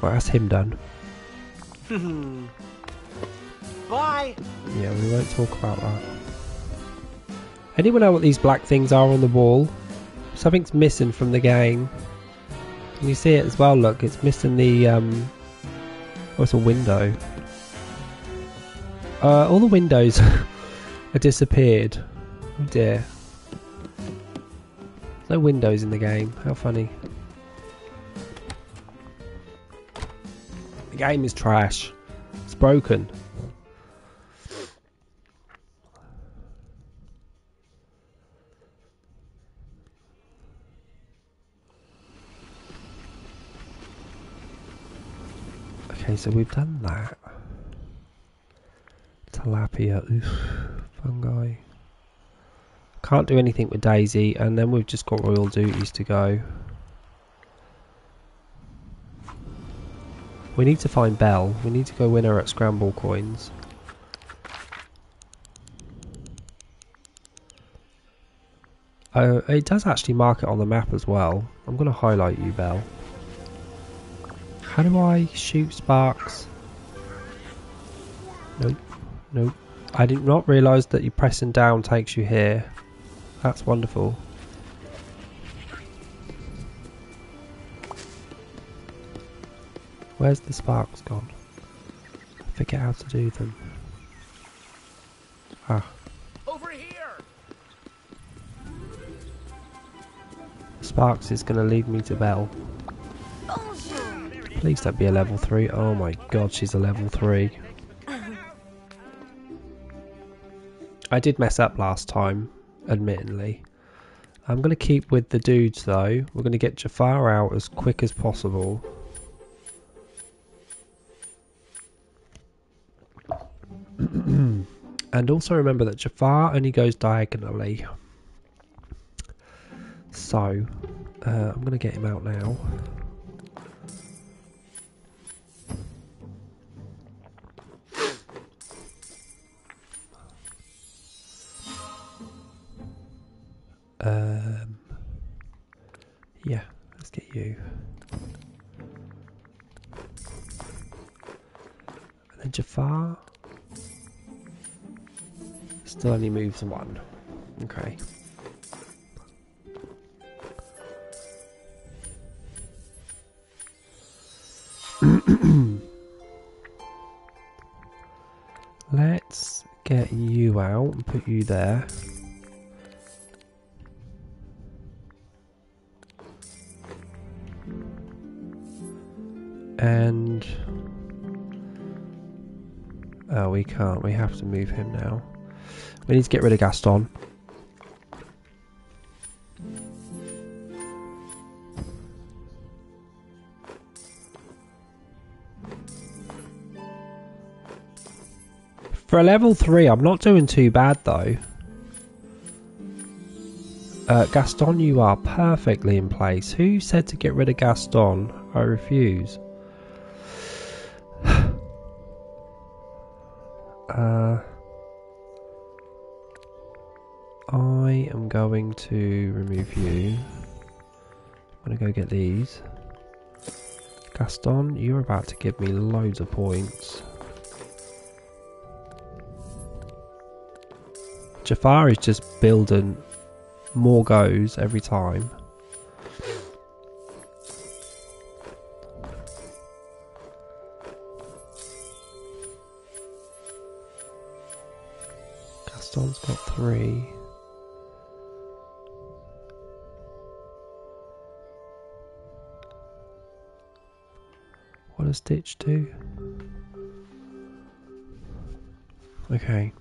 Well, that's him done. Bye. Yeah, we won't talk about that. Anyone know what these black things are on the wall? Something's missing from the game. Can you see it as well? Look, it's missing the um. Oh, it's a window. Uh, all the windows have disappeared. Oh dear. No windows in the game. How funny. The game is trash. It's broken. Okay, so we've done that. Tilapia, oof, fungi. Can't do anything with Daisy, and then we've just got royal duties to go. We need to find Belle. We need to go win her at Scramble Coins. Oh, it does actually mark it on the map as well. I'm going to highlight you, Belle. How do I shoot sparks? Nope, nope. I did not realise that you pressing down takes you here. That's wonderful. Where's the sparks gone? I forget how to do them. Ah. Over here. Sparks is going to lead me to Belle. Please don't be a level three. Oh my god, she's a level three. I did mess up last time, admittedly. I'm going to keep with the dudes though. We're going to get Jafar out as quick as possible. And also remember that Jafar only goes diagonally. So, uh, I'm going to get him out now. Um, yeah, let's get you. And then Jafar. Still only moves one. Okay. Let's get you out and put you there. And oh, we can't, we have to move him now. We need to get rid of Gaston. For a level three, I'm not doing too bad though. Uh, Gaston, you are perfectly in place. Who said to get rid of Gaston? I refuse. Uh, I am going to remove you. I'm going to go get these. Gaston, you're about to give me loads of points. Jafar is just building more goes every time. Gaston's got three. What does Stitch do? Okay.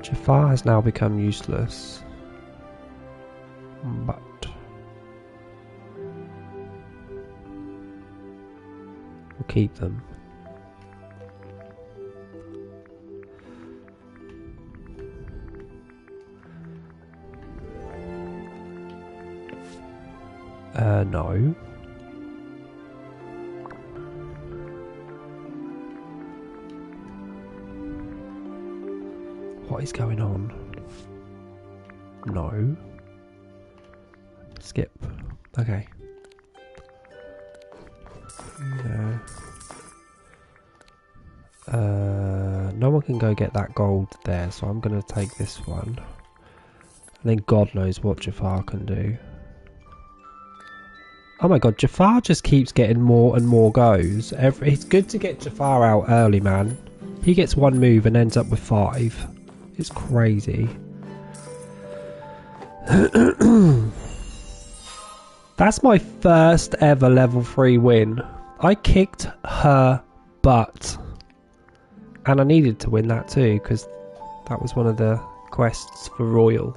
Jafar has now become useless. But we'll keep them. know. What is going on? No. Skip. Okay. No. Uh, no one can go get that gold there, so I'm going to take this one. And then God knows what Jafar can do. Oh my god, Jafar just keeps getting more and more goes. Every, it's good to get Jafar out early, man. He gets one move and ends up with five. It's crazy. That's my first ever level three win. I kicked her butt. And I needed to win that too, because that was one of the quests for Royal.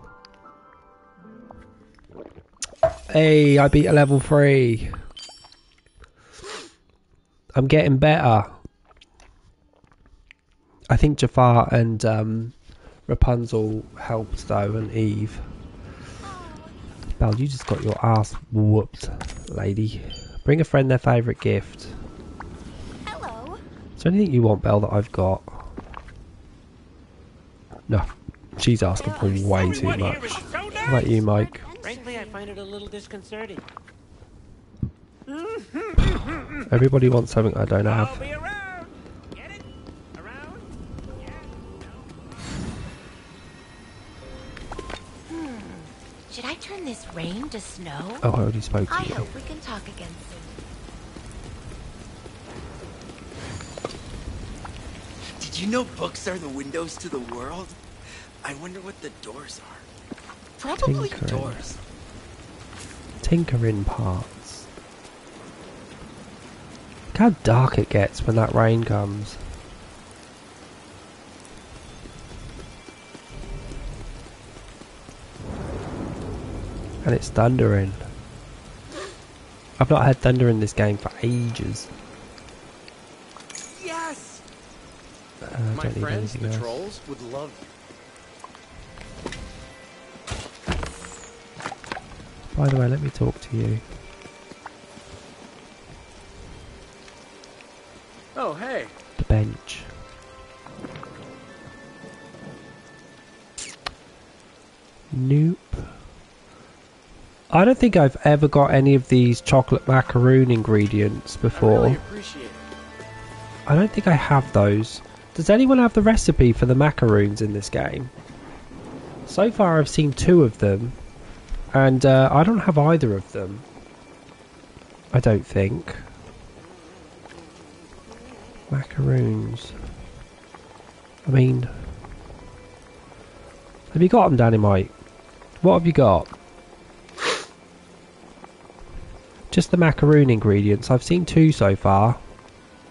Hey, I beat a level three. I'm getting better. I think Jafar and um, Rapunzel helped though, and Eve. Belle, you just got your ass whooped, lady. Bring a friend their favourite gift. Hello. Is there anything you want, Belle, that I've got? No. She's asking for way too much. What about you, Mike? Frankly, I find it a little disconcerting. Everybody wants something I don't have. Get it? Around? Yeah. Hmm. Should I turn this rain to snow? Oh, I already spoke to you. I hope we can talk again soon. Did you know books are the windows to the world? I wonder what the doors are. Probably tinkering. Doors. Tinkering parts. Look how dark it gets when that rain comes. And it's thundering. I've not had thunder in this game for ages. Yes. Uh, My friends, the else. trolls would love you. By the way, let me talk to you. Oh, hey. The bench. Nope. I don't think I've ever got any of these chocolate macaroon ingredients before. I really appreciate it. I don't think I have those. Does anyone have the recipe for the macaroons in this game? So far I've seen two of them. And uh, I don't have either of them. I don't think. Macaroons. I mean... Have you got them, Danny Mike? What have you got? Just the macaroon ingredients. I've seen two so far.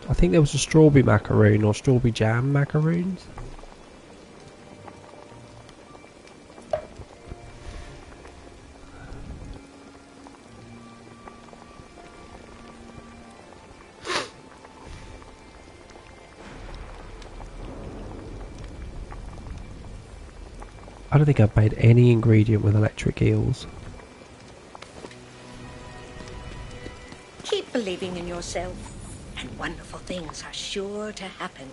I think there was a strawberry macaroon or strawberry jam macaroons. I don't think I've made any ingredient with electric eels. Keep believing in yourself, and wonderful things are sure to happen.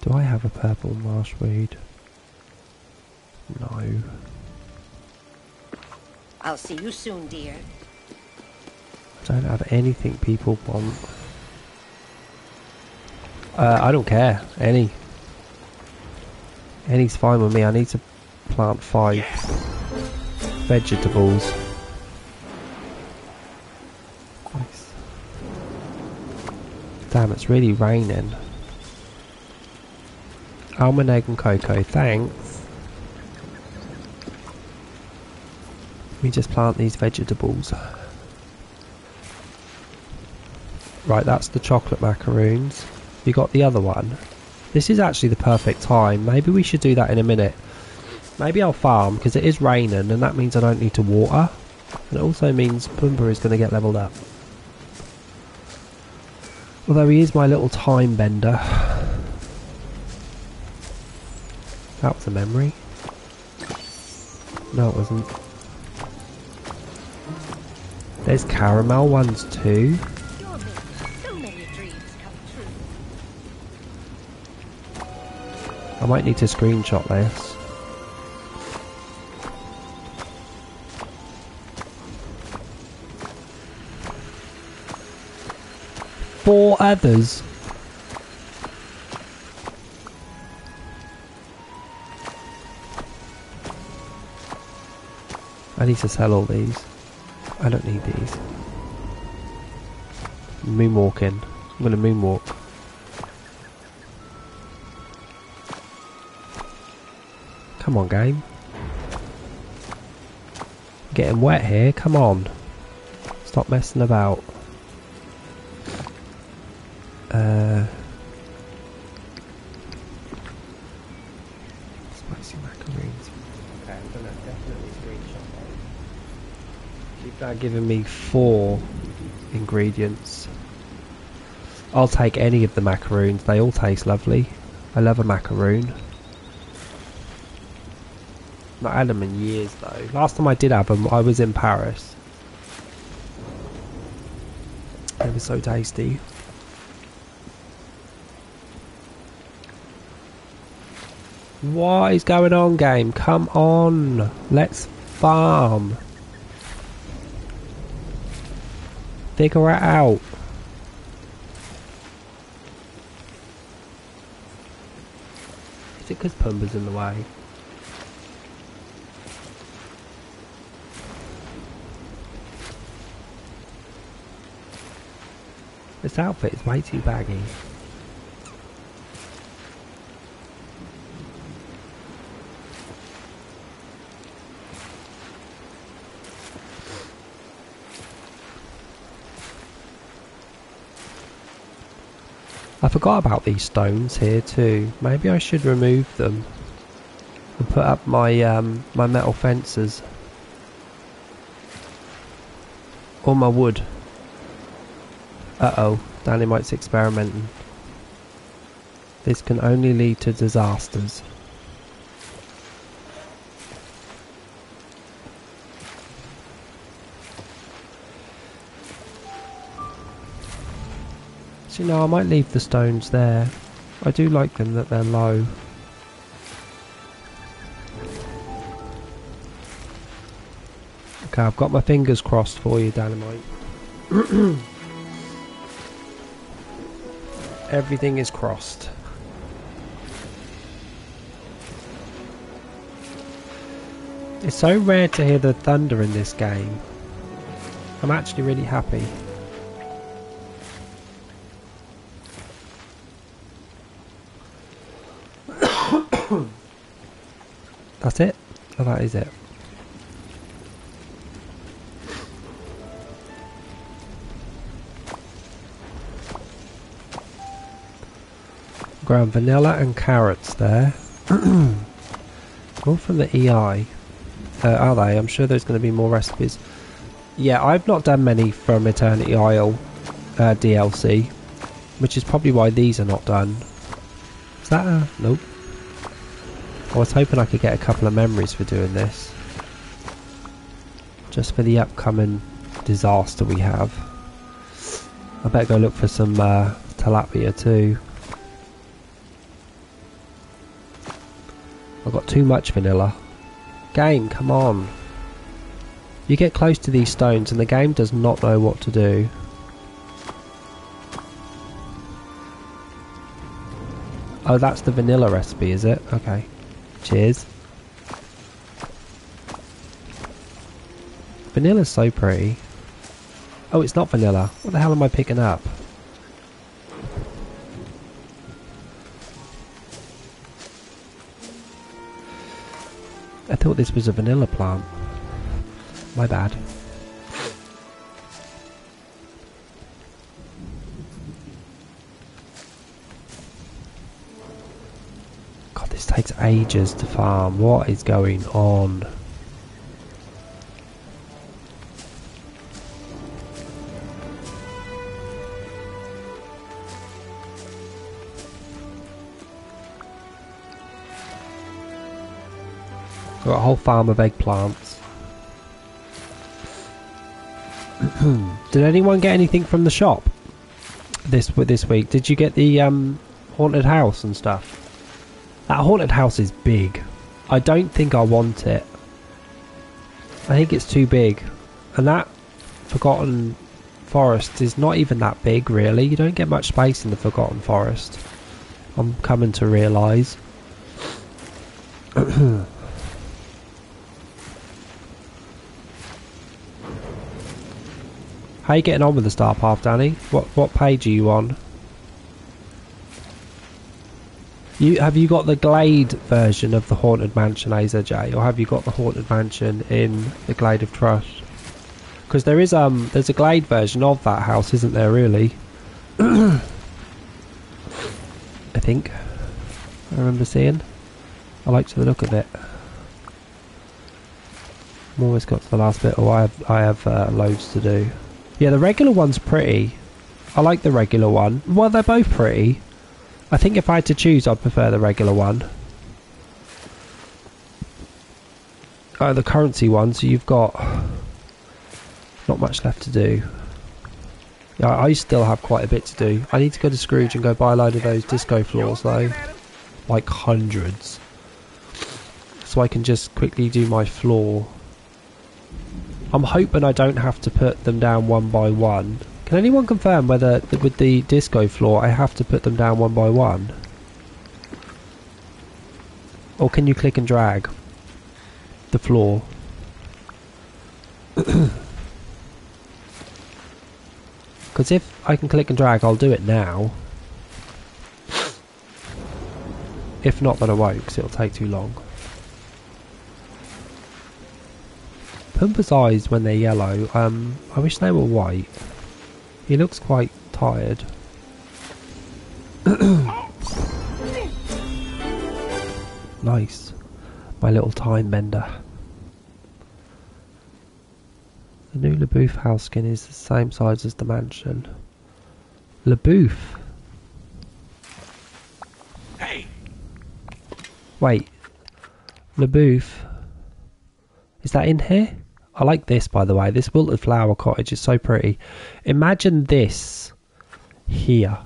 Do I have a purple marshweed? No. I'll see you soon, dear. I don't have anything people want. Uh, I don't care. Any. Any's fine with me. I need to plant five yes. vegetables. Nice. Damn, it's really raining. Almond, egg and cocoa. Thanks. Let me just plant these vegetables. Right, that's the chocolate macaroons. You got the other one? This is actually the perfect time. Maybe we should do that in a minute. Maybe I'll farm, because it is raining, and that means I don't need to water. And it also means Pumbaa is going to get levelled up. Although he is my little time bender. That was a memory. No, it wasn't. There's caramel ones too. I might need to screenshot this. Four others. I need to sell all these. I don't need these. Moonwalking. I'm gonna moonwalk. Come on, game. I'm getting wet here. Come on. Stop messing about. Uh, spicy macaroons. Okay, I'm gonna definitely screenshot that. Keep that giving me four ingredients. I'll take any of the macaroons. They all taste lovely. I love a macaroon. Not had them in years though. Last time I did have them, I was in Paris. They were so tasty. What is going on, game? Come on, let's farm. Figure it out. Is it because Pumbaa's in the way? This outfit is way too baggy. I forgot about these stones here too. Maybe I should remove them and put up my um, my metal fences or my wood. Uh oh, Dynamite's experimenting. This can only lead to disasters. So, you know, I might leave the stones there. I do like them that they're low. Okay, I've got my fingers crossed for you, Dynamite. Everything is crossed. It's so rare to hear the thunder in this game. I'm actually really happy. That's it? Oh, that is it. Ground vanilla and carrots there. All from the E I. Uh, are they? I'm sure there's going to be more recipes. Yeah, I've not done many from Eternity Isle uh, D L C, which is probably why these are not done. Is that a... Nope. I was hoping I could get a couple of memories for doing this. Just for the upcoming disaster we have. I better go look for some uh, tilapia too. I've got too much vanilla. Game, come on. You get close to these stones and the game does not know what to do. Oh, that's the vanilla recipe, is it? Okay. Cheers. Vanilla's so pretty. Oh, it's not vanilla. What the hell am I picking up? I thought this was a vanilla plant. My bad. God, this takes ages to farm. What is going on? Got a whole farm of eggplants. Did anyone get anything from the shop this this week? Did you get the um, haunted house and stuff? That haunted house is big. I don't think I want it. I think it's too big. And that Forgotten Forest is not even that big, really. You don't get much space in the Forgotten Forest, I'm coming to realise. How are you getting on with the star path, Danny? What what page are you on? You have you got the Glade version of the Haunted Mansion, A Z J, or have you got the Haunted Mansion in the Glade of Trust? Because there is um there's a Glade version of that house, isn't there? Really, I think I remember seeing. I like the look of it. I'm always got to the last bit. Oh, I have I have uh, loads to do. Yeah, the regular one's pretty. I like the regular one. Well, they're both pretty. I think if I had to choose, I'd prefer the regular one. Oh, the currency one, so you've got not much left to do. Yeah, I still have quite a bit to do. I need to go to Scrooge and go buy a load of those disco floors, though. Like hundreds. So I can just quickly do my floor. I'm hoping I don't have to put them down one by one. Can anyone confirm whether th with the disco floor I have to put them down one by one? Or can you click and drag the floor? Because if I can click and drag, I'll do it now. If not, then I won't, because it'll take too long. Pumbaa's eyes when they're yellow, um, I wish they were white. He looks quite tired. Nice. My little time bender. The new LeBouf house skin is the same size as the mansion. LeBouf? Hey. Wait. LeBouf? Is that in here? I like this, by the way. This Wilted Flower Cottage is so pretty. Imagine this here.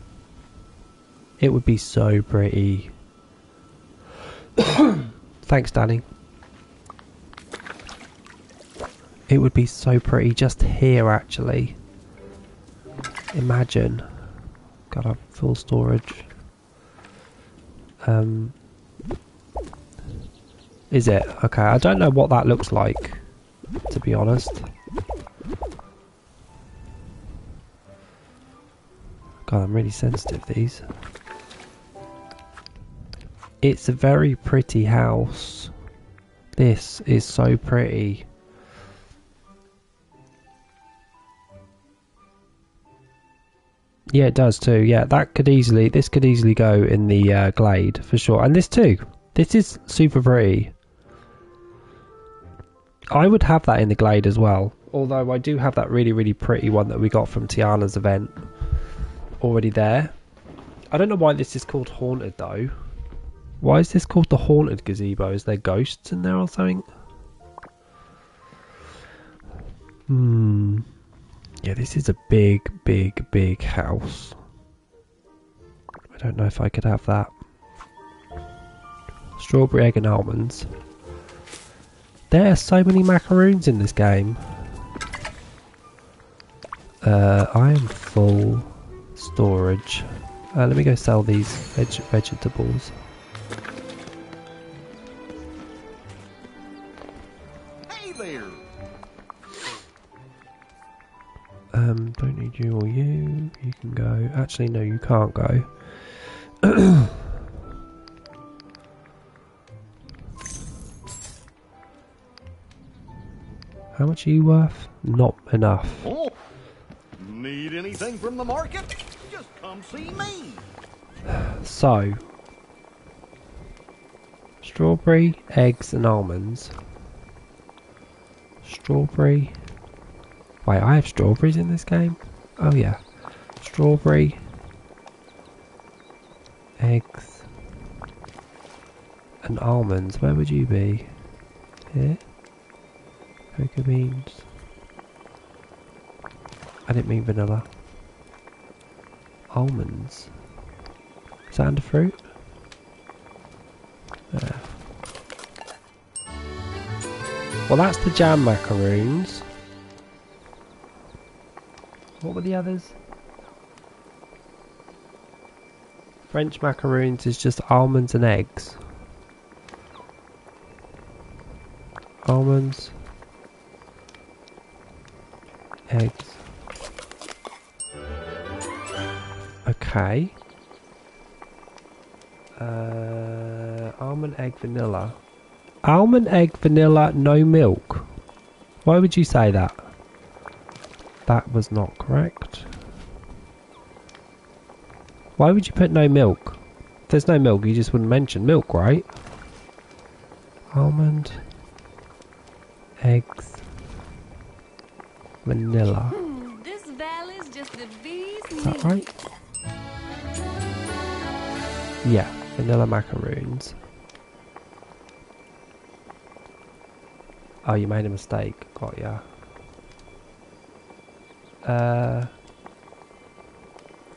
It would be so pretty. Thanks, Danny. It would be so pretty just here, actually. Imagine. Got a full storage. Um, is it? Okay, I don't know what that looks like, to be honest. God, I'm really sensitive, these. It's a very pretty house. This is so pretty. Yeah, it does too. Yeah, that could easily, this could easily go in the uh, Glade for sure. And this too. This is super pretty. I would have that in the Glade as well. Although I do have that really, really pretty one that we got from Tiana's event already there. I don't know why this is called Haunted, though. Why is this called the Haunted Gazebo? Is there ghosts in there or something? Hmm. Yeah, this is a big, big, big house. I don't know if I could have that. Strawberry, egg and almonds. There are so many macaroons in this game. Uh, I am full storage. Uh, let me go sell these veg vegetables. Hey there. Um, don't need you or you. You can go. Actually, no, you can't go. How much are you worth? Not enough. Oh, need anything from the market? Just come see me. So, strawberry, eggs, and almonds. Strawberry. Wait, I have strawberries in this game? Oh yeah. Strawberry, eggs, and almonds. Where would you be? Here. Cocoa beans. I didn't mean vanilla. Almonds. Is that under fruit? There. Well, that's the jam macaroons. What were the others? French macaroons is just almonds and eggs. Almonds. Eggs. Okay. Uh, almond, egg, vanilla. Almond, egg, vanilla, no milk. Why would you say that? That was not correct. Why would you put no milk? If there's no milk, you just wouldn't mention milk, right? Almond, eggs, vanilla. Hmm, this valley's just the bee's knees. Is that right? Yeah, vanilla macaroons. Oh, you made a mistake. Got ya. Uh,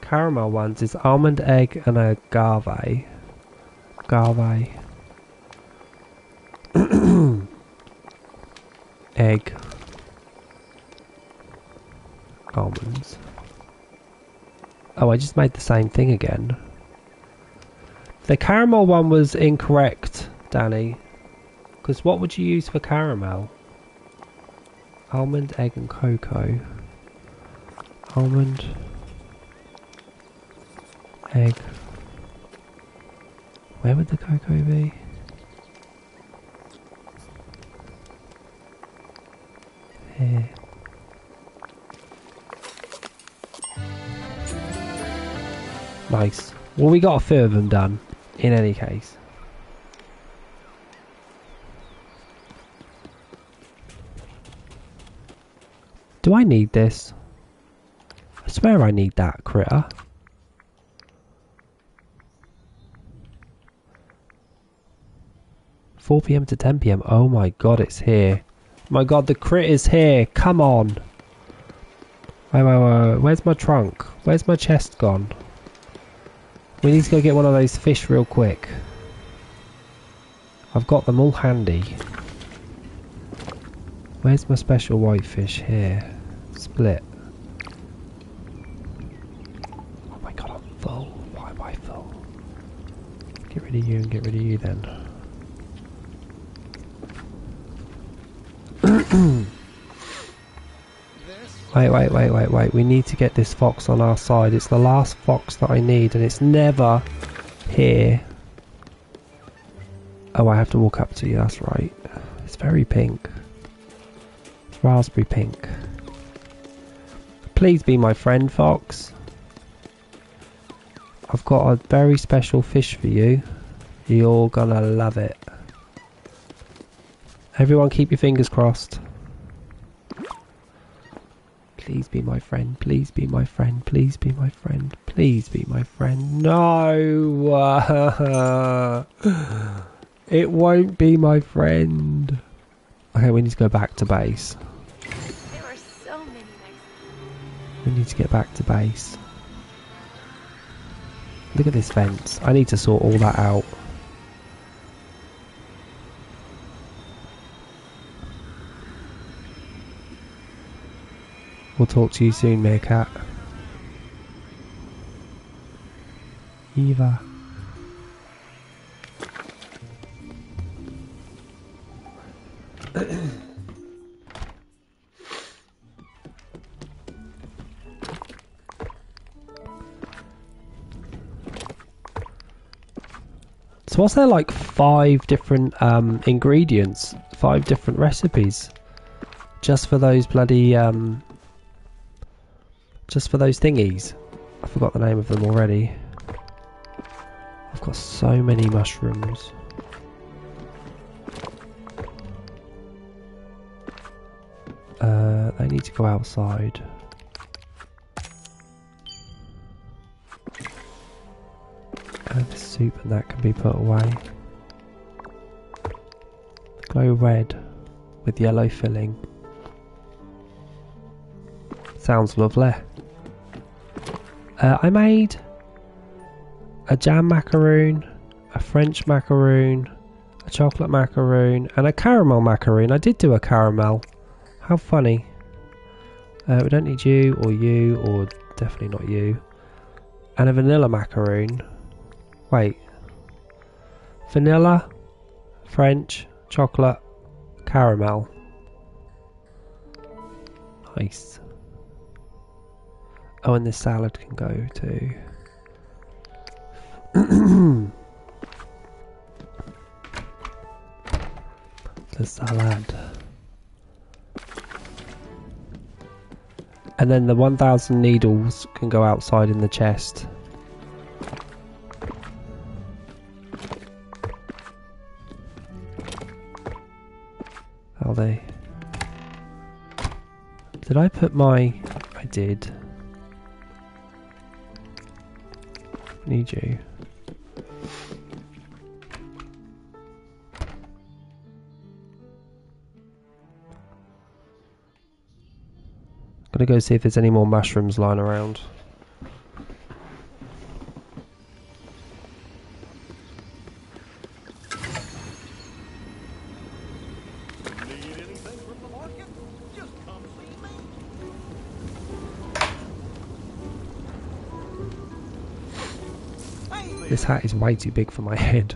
caramel ones is almond, egg, and agave. Agave. Egg. Almonds. Oh, I just made the same thing again. The caramel one was incorrect, Danny. Because what would you use for caramel? Almond, egg, and cocoa. Almond, egg. Where would the cocoa be? Here. Nice. Well, we got a few of them done, in any case. Do I need this? I swear I need that critter. four p m to ten p m. Oh my god, it's here. My god, the crit is here. Come on. Wait, wait, wait. Where's my trunk? Where's my chest gone? We need to go get one of those fish real quick. I've got them all handy. Where's my special whitefish? Here. Split. Oh my god, I'm full. Why am I full? Get rid of you and get rid of you then. Wait, wait, wait, wait, wait. We need to get this fox on our side. It's the last fox that I need and it's never here. Oh, I have to walk up to you. That's right. It's very pink. Raspberry pink. Please be my friend, fox. I've got a very special fish for you. You're gonna love it. Everyone keep your fingers crossed. Please be my friend. Please be my friend. Please be my friend. Please be my friend. No! It won't be my friend. Okay, we need to go back to base. There are so many nice. We need to get back to base. Look at this fence. I need to sort all that out. We'll talk to you soon, meerkat. Eva. So was there like five different um, ingredients, five different recipes, just for those bloody, um, just for those thingies? I forgot the name of them already. I've got so many mushrooms. Uh, they need to go outside. And the soup and that can be put away. Glow red with yellow filling. Sounds lovely. Uh, I made a jam macaroon, a French macaroon, a chocolate macaroon, and a caramel macaroon. I did do a caramel. How funny. Uh, we don't need you, or you, or definitely not you. And a vanilla macaroon. Wait. Vanilla, French, chocolate, caramel. Nice. Oh, and this salad can go too. The salad. And then the one thousand needles can go outside in the chest. Are they? Did I put my... I did. Need you. I'm gonna go see if there's any more mushrooms lying around. This hat is way too big for my head.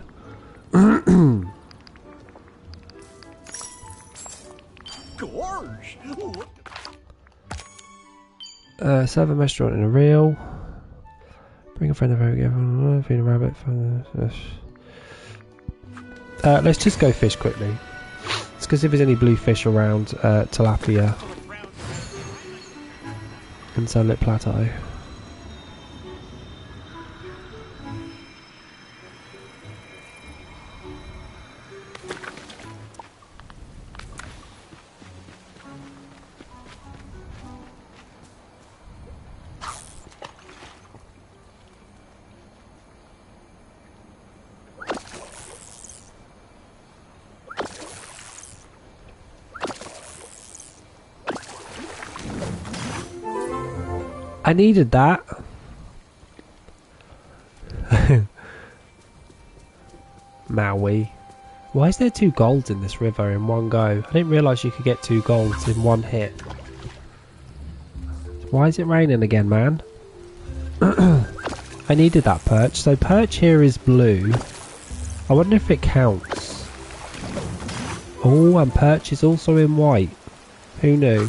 Uh, serve a restaurant in a reel. Bring a friend over again. Feed a rabbit. Uh, let's just go fish quickly. It's because if there's any blue fish around, uh, tilapia and Sunlit Plateau. I needed that. Maui. Why is there two golds in this river in one go? I didn't realise you could get two golds in one hit. Why is it raining again, man? I needed that perch. So perch here is blue. I wonder if it counts. Oh, and perch is also in white. Who knew?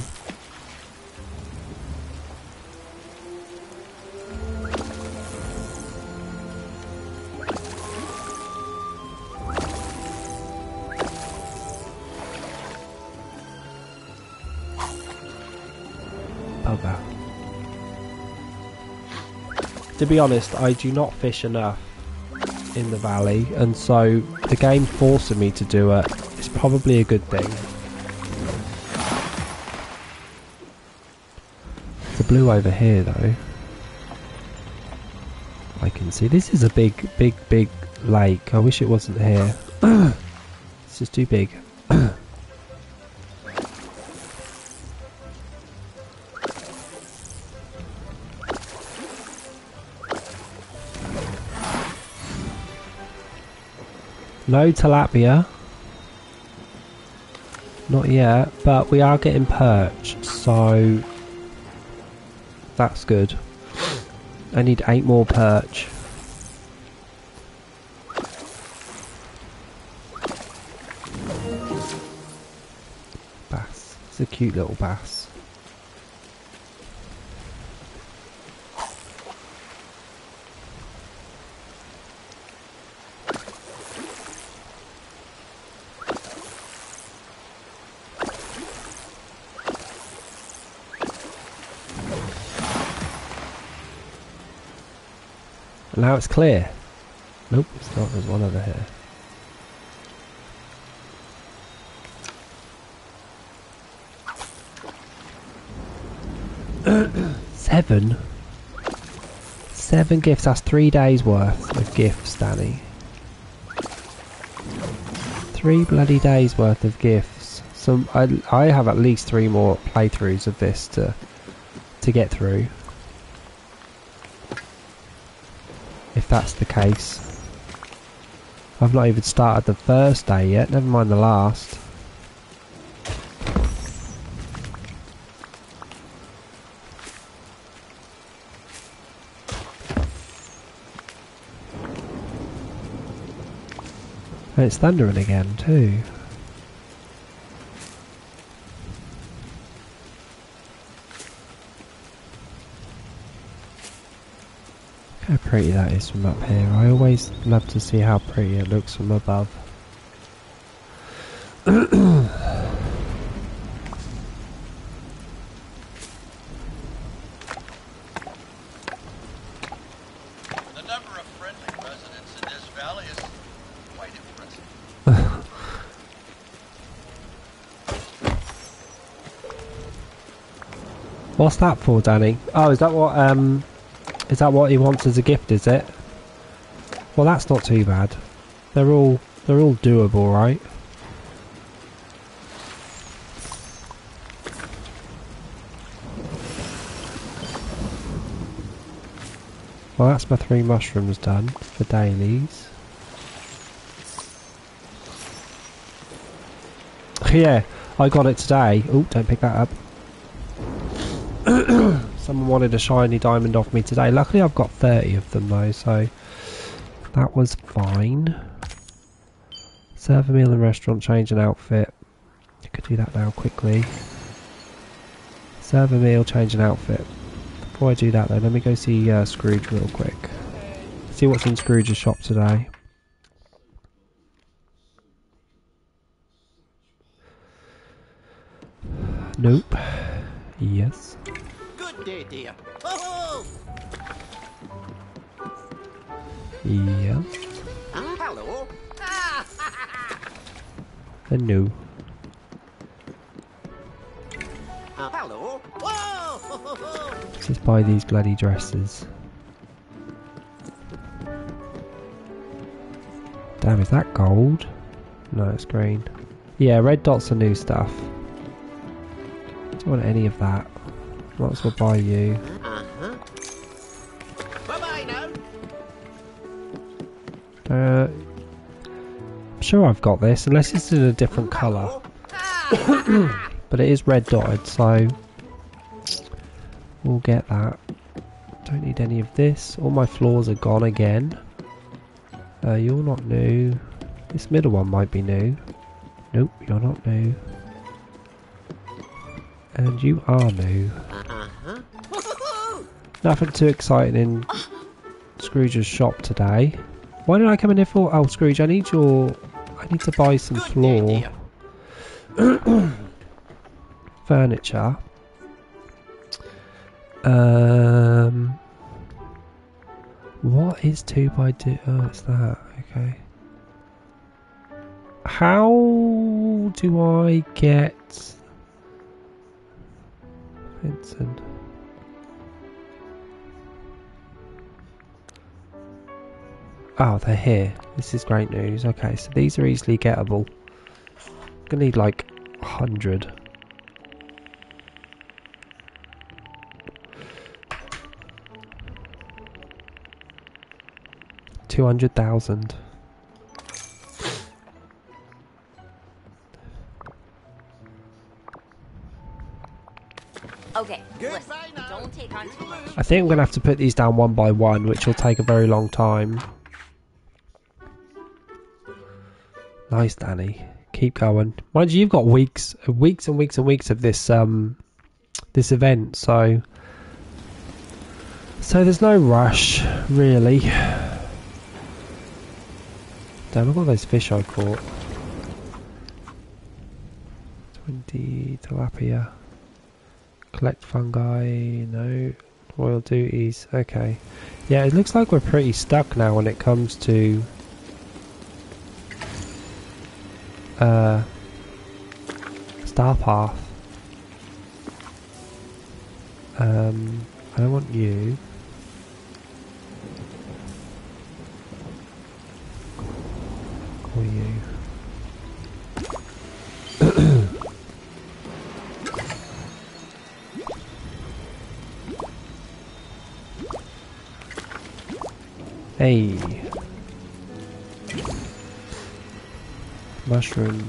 To be honest, I do not fish enough in the valley, and so the game forcing me to do it is probably a good thing. The blue over here though, I can see. This is a big, big, big lake. I wish it wasn't here. This is too big. No tilapia, not yet, but we are getting perch, so that's good. I need eight more perch. Bass, it's a cute little bass. Now it's clear. Nope, it's not. There's one over here. Seven? Seven gifts. That's three days worth of gifts, Danny. Three bloody days worth of gifts. Some I, I have at least three more playthroughs of this to to get through. If that's the case. I've not even started the first day yet, never mind the last. And it's thundering again too. How pretty that is from up here. I always love to see how pretty it looks from above. The number of friendly residents in this valley is quite impressive. What's that for, Danny? Oh, is that what, um... is that what he wants as a gift, is it? Well, that's not too bad. They're all they're all doable, right? Well, that's my three mushrooms done for dailies. Yeah, I got it today. Oh, don't pick that up. Someone wanted a shiny diamond off me today. Luckily I've got thirty of them though, so that was fine. Serve a meal in restaurant, change an outfit. I could do that now quickly. Serve a meal, change an outfit. Before I do that though, let me go see uh, Scrooge real quick. See what's in Scrooge's shop today. Nope. Yes. Day, dear. Oh! Yeah. Uh, hello. A new. Uh, hello. Whoa! Let's just buy these bloody dresses. Damn, is that gold? No, it's green. Yeah, red dots are new stuff. Don't want any of that. Might as well buy you. Uh-huh. Bye-bye now. Uh, I'm sure I've got this, unless it's in a different colour. But it is red dotted, so we'll get that. Don't need any of this. All my floors are gone again. Uh, you're not new. This middle one might be new. Nope, you're not new. And you are new. Uh-huh. Nothing too exciting in Scrooge's shop today. Why did I come in here for? Oh, Scrooge, I need your... I need to buy some floor. Furniture. Um... What is two by two? Oh, it's that. Okay. How do I get... Vincent. Oh, they're here. This is great news. Okay, so these are easily gettable. I'm gonna need like a hundred. Two hundred thousand. Okay, listen, don't take on too much. I think I'm going to have to put these down one by one, which will take a very long time. Nice, Danny. Keep going. Mind you, you've got weeks, weeks and weeks and weeks of this, um, this event, so... So there's no rush, really. Damn, I've got those fish I caught. twenty tilapia. Collect fungi, no. Royal duties, okay. Yeah, it looks like we're pretty stuck now when it comes to... Uh, Star Path. Um, I don't want you. Or you. Hey. Mushrooms.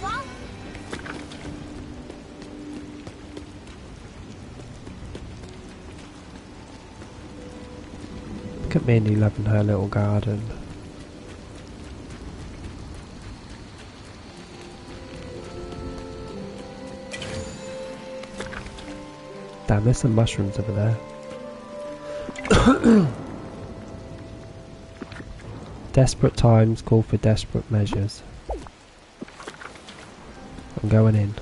What? Look at Minnie loving her little garden. Damn, there's some mushrooms over there. Desperate times call for desperate measures. I'm going in.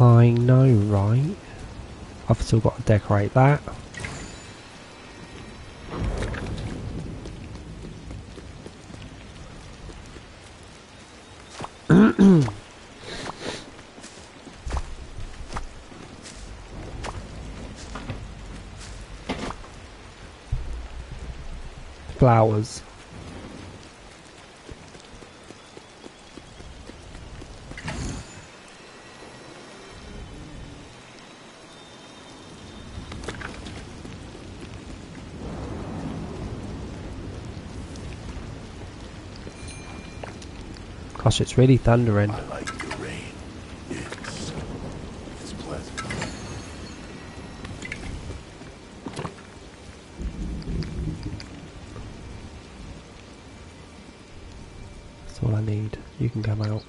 I know, right? I've still got to decorate that. Flowers. Gosh, it's really thundering. I like the rain. It's, it's pleasant. That's all I need. You can come out.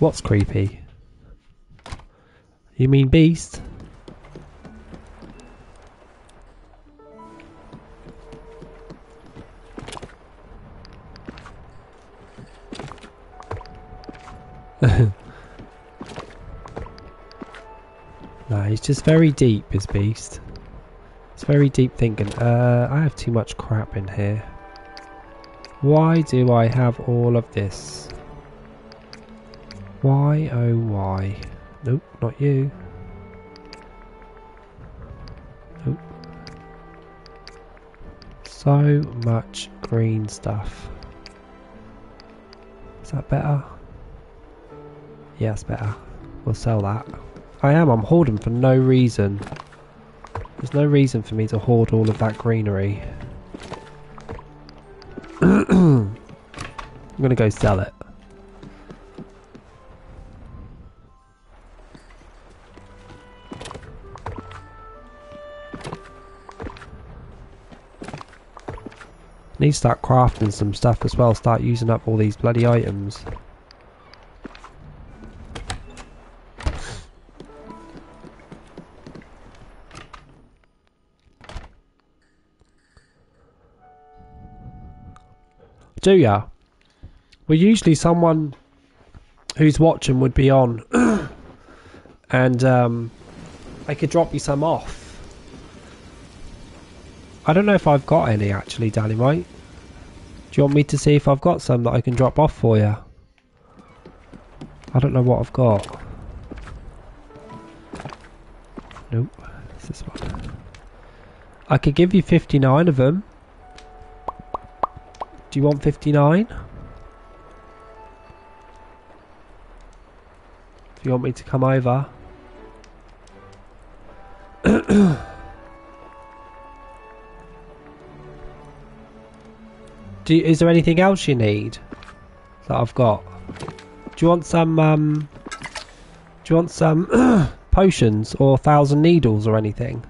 What's creepy? You mean beast? It's just very deep, this beast. It's very deep thinking. Uh, I have too much crap in here. Why do I have all of this? Why, oh why? Nope, not you. Nope. So much green stuff. Is that better? Yeah, it's better. We'll sell that. I am, I'm hoarding for no reason. There's no reason for me to hoard all of that greenery. I'm gonna go sell it. Need to start crafting some stuff as well, start using up all these bloody items. Do ya? Well, usually someone who's watching would be on and um, I could drop you some off. I don't know if I've got any actually, Dynamite. Do you want me to see if I've got some that I can drop off for you? I don't know what I've got. Nope. It's this one. I could give you fifty-nine of them. Do you want fifty-nine? If you want me to come over. Do you, is there anything else you need that I've got? Do you want some um do you want some potions or thousand needles or anything?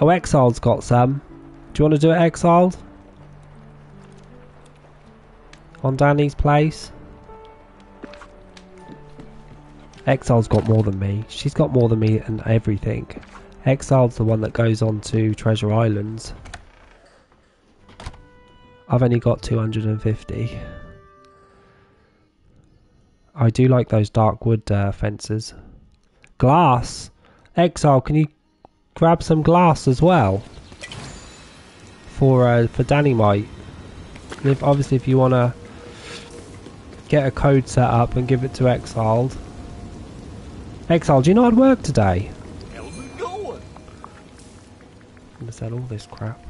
Oh, Exile's got some. Do you want to do it, Exiled? on Danny's place. Exile's got more than me. She's got more than me and everything. Exile's the one that goes on to Treasure Islands. I've only got two hundred fifty. I do like those dark wood uh, fences. Glass! Exile, can you grab some glass as well? For uh, for Danny Mite. And if, obviously if you want to get a code set up and give it to Exiled. Exiled, do you know I'd work today? How's it going? I'm going to sell all this crap.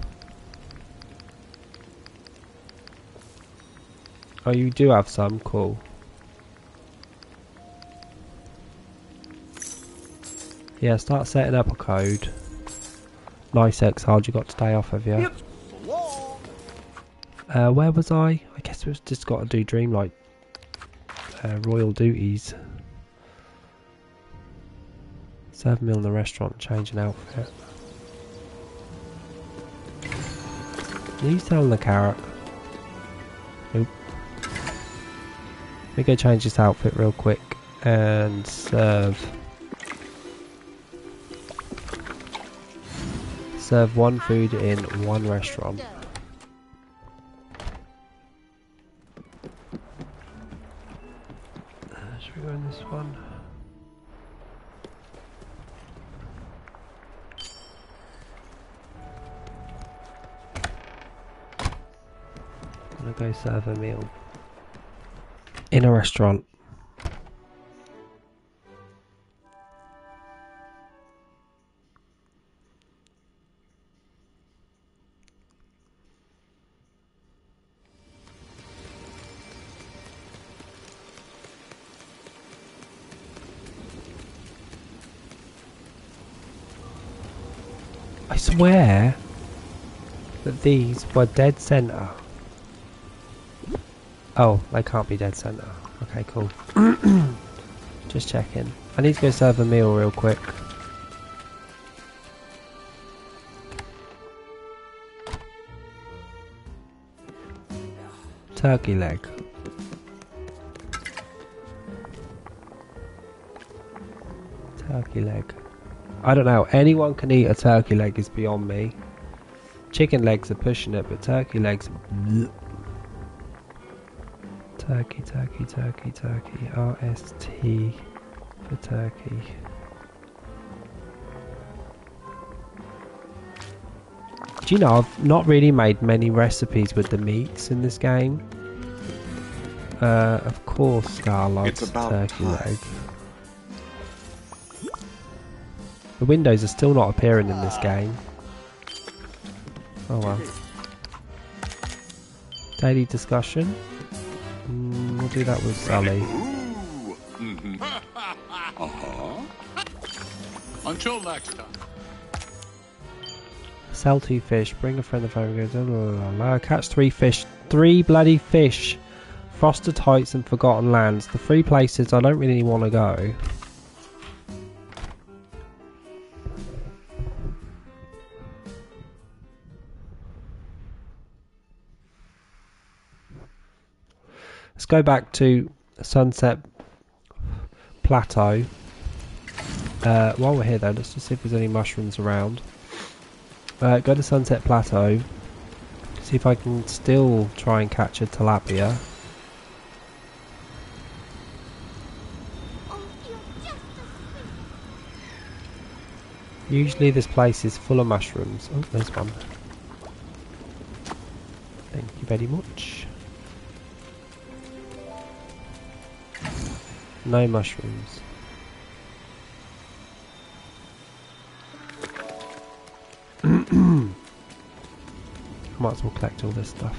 Oh, you do have some? Cool. Yeah, start setting up a code. Nice, Exiled, you got today off, have you? Uh, where was I? I guess we've just got to do Dreamlight uh, royal duties. Serve a meal in the restaurant, change an outfit. Are you selling the carrot? Nope. Let me go change this outfit real quick and serve. Serve one food in one restaurant. Uh, should we go in this one? I'm gonna go serve a meal in a restaurant. I swear that these were dead center. Oh, they can't be dead center. Okay, cool. Just checking. I need to go serve a meal real quick. Turkey leg. Turkey leg. I don't know. Anyone can eat a turkey leg is beyond me. Chicken legs are pushing it, but turkey legs... Bleh. Turkey, turkey, turkey, turkey. R S T for turkey. Do you know, I've not really made many recipes with the meats in this game. Uh, of course, Scar likes turkey leg. The windows are still not appearing in this game. Oh well. Daily discussion. Mm, we'll do that with Sally. Mm-hmm. Uh-huh. Until next time. Sell two fish. Bring a friend of the catch three fish. Three bloody fish. Frosted Heights and Forgotten Lands. The three places I don't really want to go. Let's go back to Sunset Plateau. Uh, while we're here though, let's just see if there's any mushrooms around. Uh, go to Sunset Plateau. See if I can still try and catch a tilapia. Usually this place is full of mushrooms. Oh, there's one. Thank you very much. No mushrooms. Might as well collect all this stuff.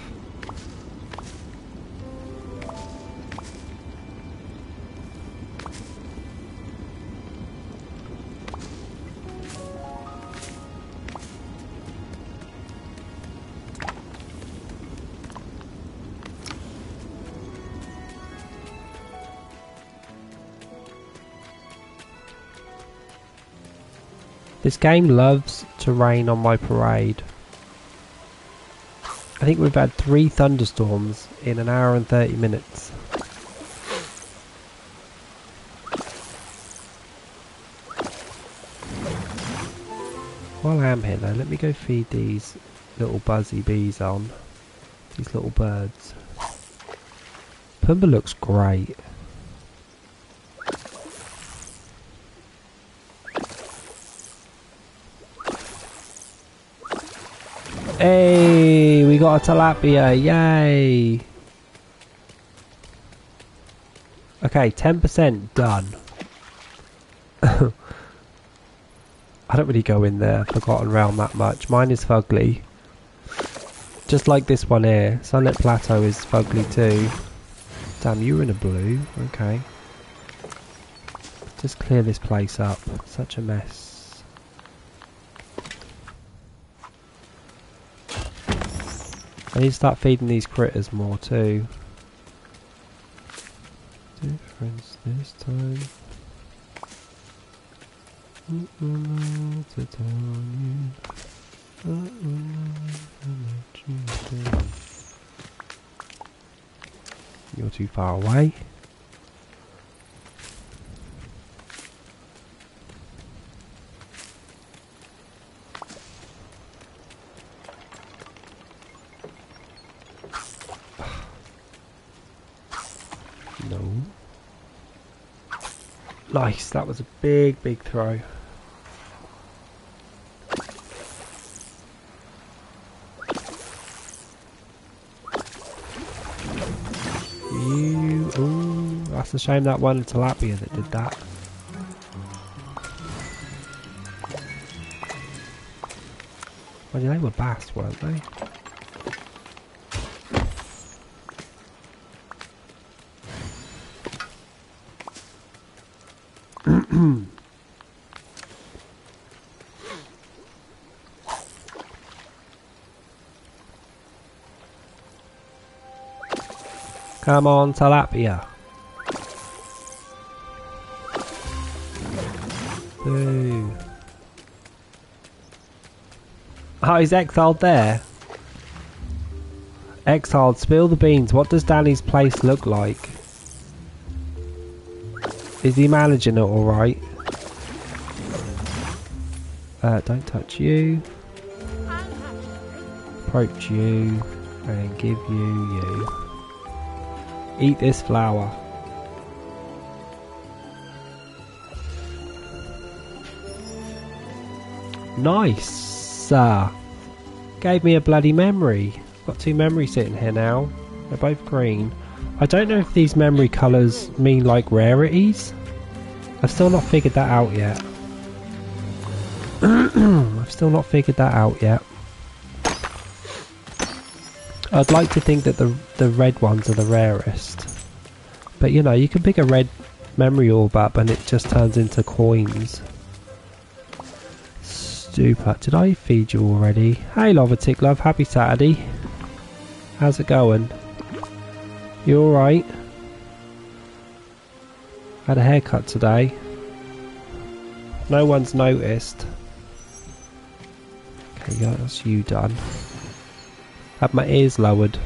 This game loves to rain on my parade. I think we've had three thunderstorms in an hour and thirty minutes. While I am here though, let me go feed these little buzzy bees on. These little birds. Pumbaa looks great. Hey, we got a tilapia, yay! Okay, ten percent done. I don't really go in there, Forgotten Realm, that much. Mine is fugly. Just like this one here. Sunlit Plateau is fugly too. Damn, you were in a blue. Okay. Just clear this place up. Such a mess. I need to start feeding these critters more too. Difference this time. You're too far away. Nice, that was a big, big throw. You, ooh, that's a shame that one tilapia that did that. Well, they were bass, weren't they? Come on, tilapia. Boo. Oh, he's exiled there. Exiled, spill the beans. What does Danny's place look like? Is he managing it alright? Uh, don't touch you. Approach you. And give you you. Eat this flower. Nice! Uh, gave me a bloody memory. Got two memories sitting here now. They're both green. I don't know if these memory colours mean like rarities. I've still not figured that out yet. I've still not figured that out yet. I'd like to think that the the red ones are the rarest, but you know, you can pick a red memory orb up and it just turns into coins. Stupid. Did I feed you already? Hey Lava Tick Love, happy Saturday. How's it going? You alright? Had a haircut today. No one's noticed. Okay, yeah, that's you done. Had my ears lowered,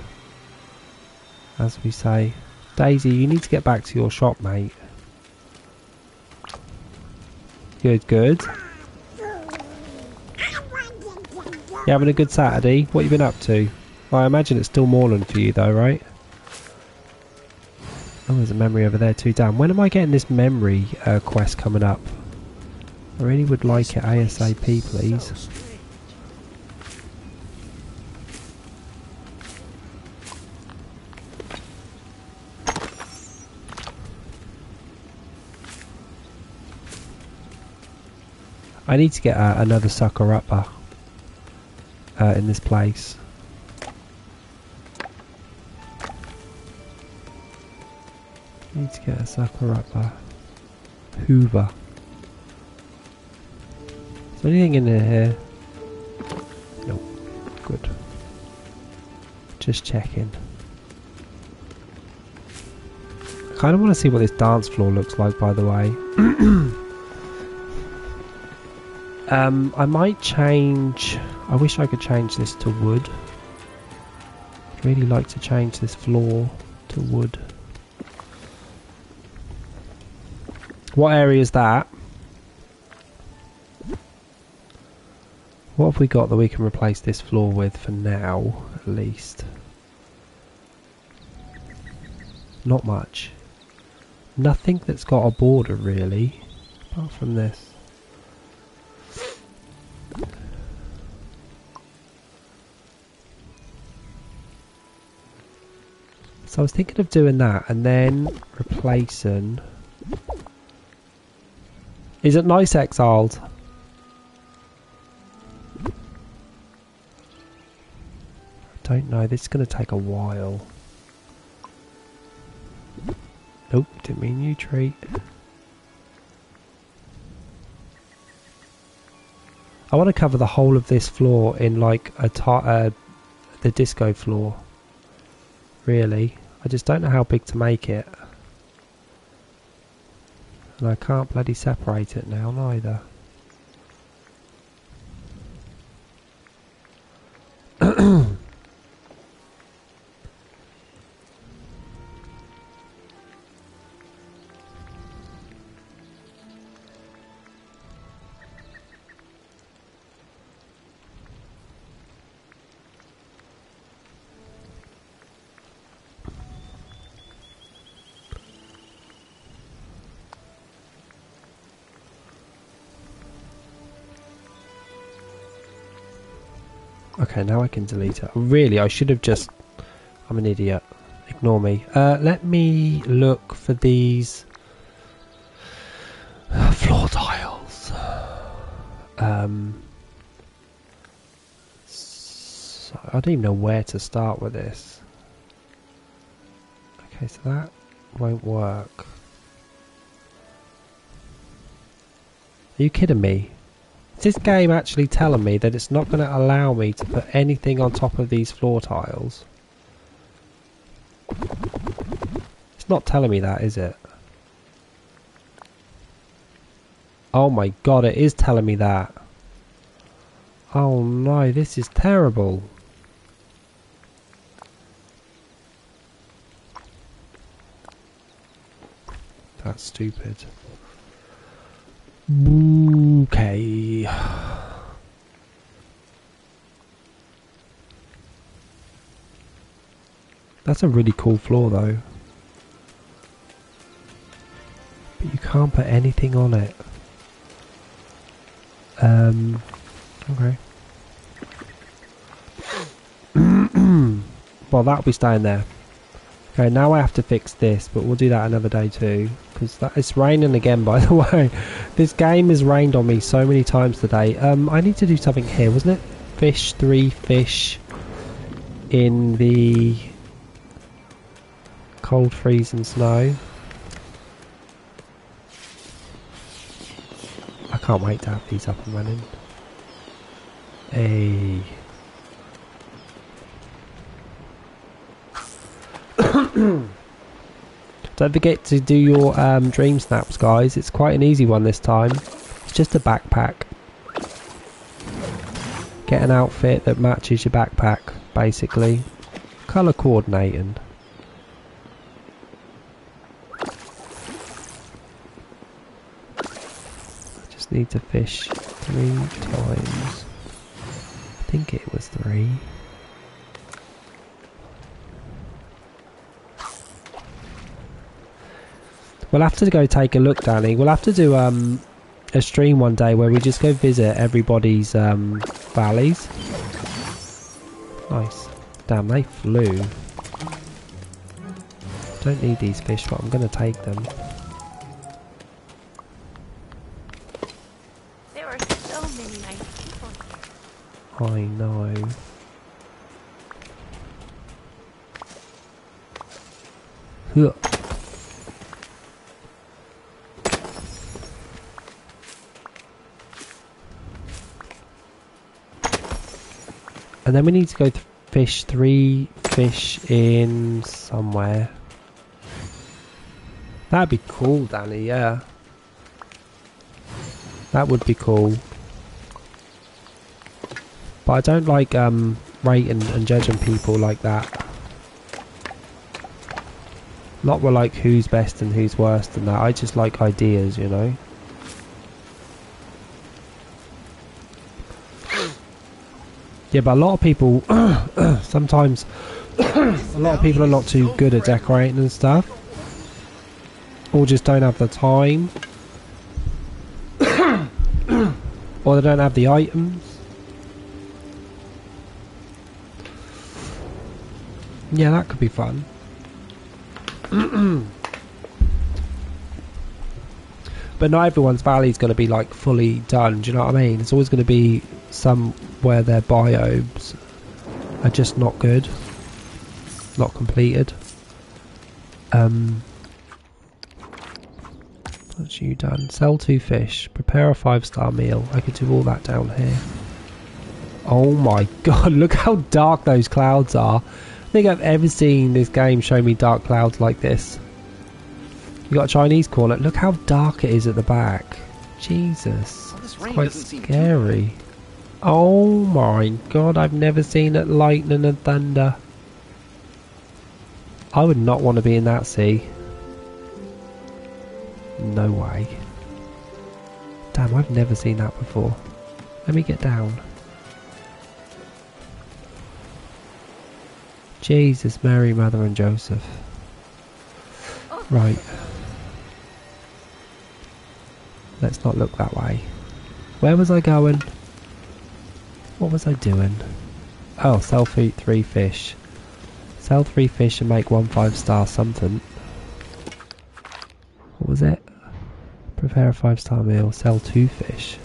as we say. Daisy, you need to get back to your shop, mate. Good, good. You having a good Saturday? What you been up to? Well, I imagine it's still morning for you though, right? Oh, there's a memory over there too. Damn, when am I getting this memory uh, quest coming up? I really would like it ASAP, please. I need to get uh, another sucker upper uh, in this place. Need to get a sucker upper. Hoover. Is there anything in here? Nope. Good. Just checking. I kind of want to see what this dance floor looks like, by the way. Um, I might change... I wish I could change this to wood. really like to change this floor to wood. What area is that? What have we got that we can replace this floor with for now, at least? Not much. Nothing that's got a border, really, apart from this. So I was thinking of doing that and then replacing... Is it nice, Exiled? I don't know, this is going to take a while. Nope, didn't mean you, treat. I want to cover the whole of this floor in like a ta uh, the disco floor. Really, I just don't know how big to make it. And I can't bloody separate it now, neither. Okay, now I can delete it. Really, I should have just... I'm an idiot. Ignore me. Uh, let me look for these... floor tiles. Um, so I don't even know where to start with this. Okay, so that won't work. Are you kidding me? Is this game actually telling me that it's not going to allow me to put anything on top of these floor tiles? It's not telling me that, is it? Oh my god, it is telling me that. Oh no, this is terrible. That's stupid. Okay. That's a really cool floor though. But you can't put anything on it. Um, okay. Well, that'll be staying there. Okay, now I have to fix this, but we'll do that another day too, because it's raining again, by the way. This game has rained on me so many times today. Um, I need to do something here, wasn't it? Fish, three fish in the cold freezing snow. I can't wait to have these up and running. Hey. Don't forget to do your um, dream snaps, guys. It's quite an easy one this time. It's just a backpack. Get an outfit that matches your backpack, basically. Colour coordinating. I just need to fish three times. I think it was three. We'll have to go take a look, Danny. We'll have to do um, a stream one day where we just go visit everybody's um, valleys. Nice. Damn, they flew. Don't need these fish, but I'm going to take them. There are so many nice people here. I know. Huh. And then we need to go th fish three fish in somewhere. That'd be cool, Danny, yeah. That would be cool. But I don't like um, rating and judging people like that. Not we're like who's best and who's worst and that. I just like ideas, you know. Yeah, but a lot of people sometimes a lot of people are not too good at decorating and stuff, or just don't have the time, or they don't have the items. Yeah, that could be fun. But not everyone's valley is going to be like fully done, do you know what I mean? It's always going to be some where their biomes are just not good, not completed. Um, what's you done? Sell two fish, prepare a five star meal. I could do all that down here. Oh my god, look how dark those clouds are. I think I've ever seen this game show me dark clouds like this. You got a Chinese corner. Look how dark it is at the back. Jesus, well, it's quite scary. Oh my god, I've never seen it. Lightning and thunder. I would not want to be in that sea. No way. Damn, I've never seen that before. Let me get down. Jesus, Mary, Mother and Joseph. Right. Let's not look that way. Where was I going? What was I doing? Oh, sell three, three fish. Sell three fish and make one five star something. What was it? Prepare a five star meal. Sell two fish.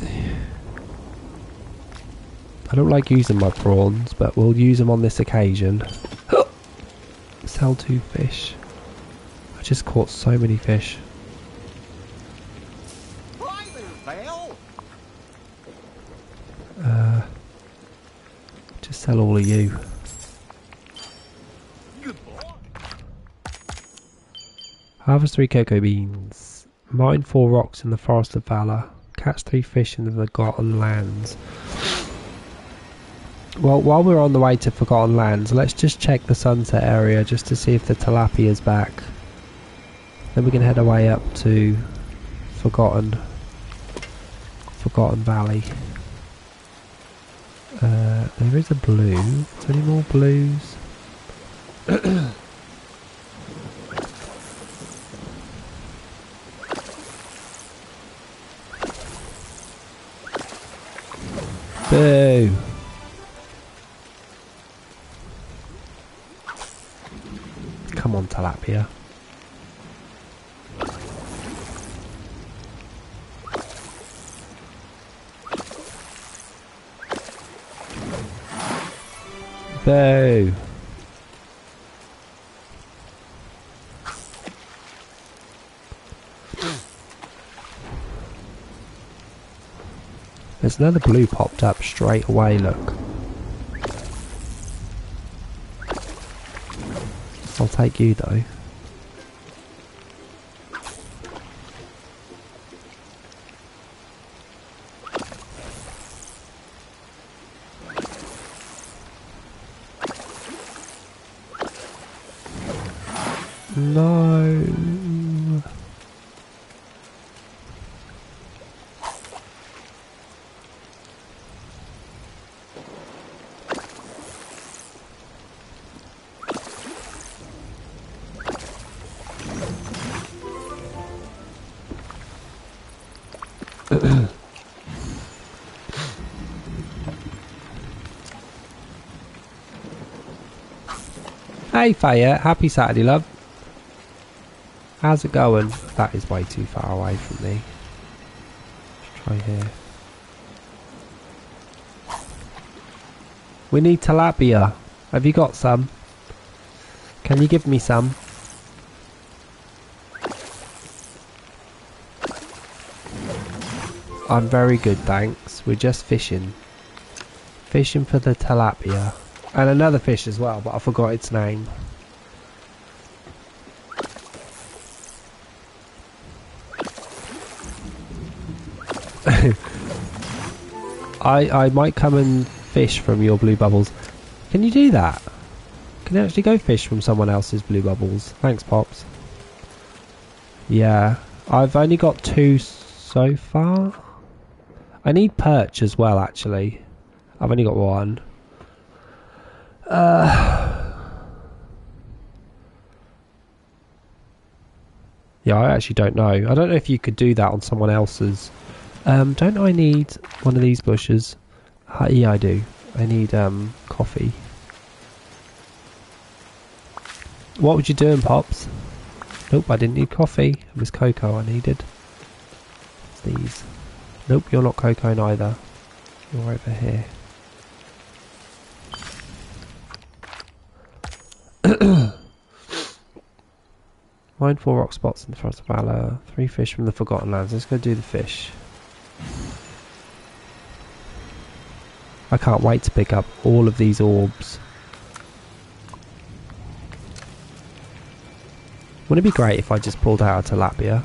I don't like using my prawns, but we'll use them on this occasion. Sell two fish. I just caught so many fish. Uh, just sell all of you. Harvest three cocoa beans. Mine four rocks in the Forest of Valor. Catch three fish in the Forgotten Lands. Well, while we're on the way to Forgotten Lands, let's just check the sunset area just to see if the tilapia is back. Then we can head away up to Forgotten Forgotten Valley. Uh, there is a blue. Is there any more blues? Boo! Come on, tilapia. Boo. There's another blue popped up straight away, look. I'll take you though. No. Hey Faya, happy Saturday, love. How's it going? That is way too far away from me. Let's try here. We need tilapia. Have you got some? Can you give me some? I'm very good, thanks. We're just fishing. Fishing for the tilapia. And another fish as well, but I forgot its name. I I might come and fish from your blue bubbles. Can you do that? Can you actually go fish from someone else's blue bubbles? Thanks, Pops. Yeah, I've only got two so far. I need perch as well, actually. I've only got one. Uh, yeah, I actually don't know. I don't know if you could do that on someone else's. Um, don't I need one of these bushes? Uh, yeah, I do. I need um, coffee. What were you doing, Pops? Nope, I didn't need coffee. It was cocoa I needed. It's these. Nope, you're not cocoa neither. You're over here. Find four rock spots in the Forest of Valor. Three fish from the Forgotten Lands. Let's go do the fish. I can't wait to pick up all of these orbs. Wouldn't it be great if I just pulled out a tilapia?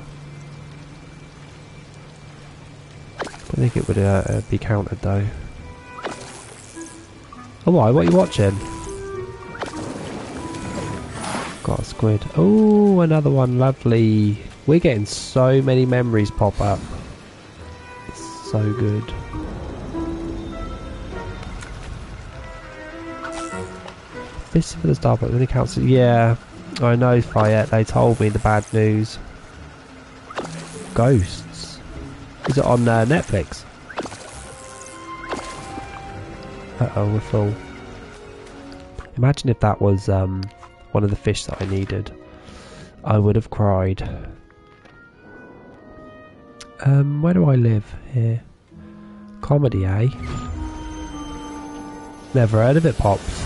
I don't think it would uh, be counted though. Oh, why? What are you watching? Got a squid. Oh, another one. Lovely. We're getting so many memories pop up. It's so good. This for the star but really counts. Yeah, I know, Fayette. They told me the bad news. Ghosts. Is it on uh, Netflix? Uh oh, we're full. Imagine if that was um. one of the fish that I needed. I would have cried. Um, where do I live here? Comedy, eh? Never heard of it, Pops.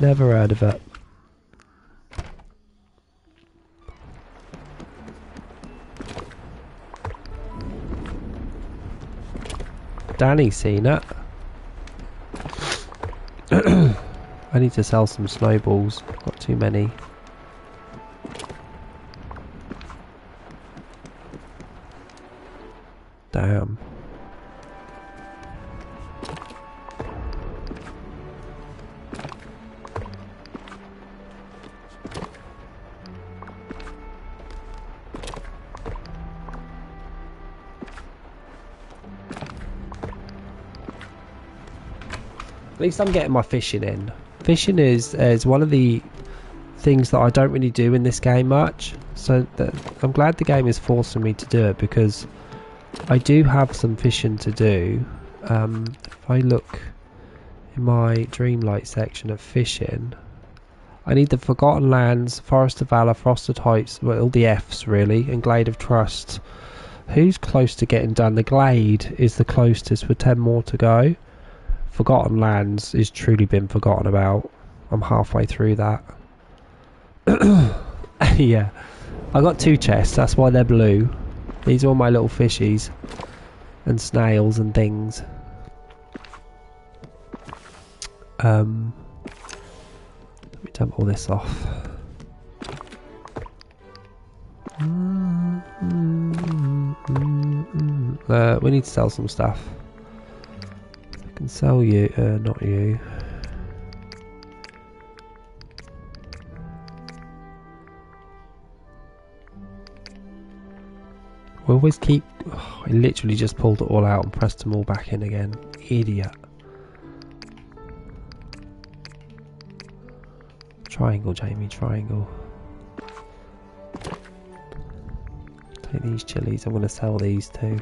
Never heard of it. Danny's seen it. I need to sell some snowballs. I've got too many. Damn. At least I'm getting my fishing in. Fishing is is one of the things that I don't really do in this game much, so that I'm glad the game is forcing me to do it, because I do have some fishing to do. Um, if I look in my Dreamlight section of fishing, I need the Forgotten Lands, Forest of Valor, Frosted Heights, well, all the F's really, and Glade of Trust. Who's close to getting done? The Glade is the closest with ten more to go. Forgotten Lands is truly been forgotten about. I'm halfway through that. Yeah. I got two chests, that's why they're blue. These are all my little fishies and snails and things. Um Let me dump all this off. Uh, we need to sell some stuff. Can sell you, uh, not you. We always keep. Oh, I literally just pulled it all out and pressed them all back in again. Idiot. Triangle, Jamie, triangle. Take these chilies. I'm going to sell these too.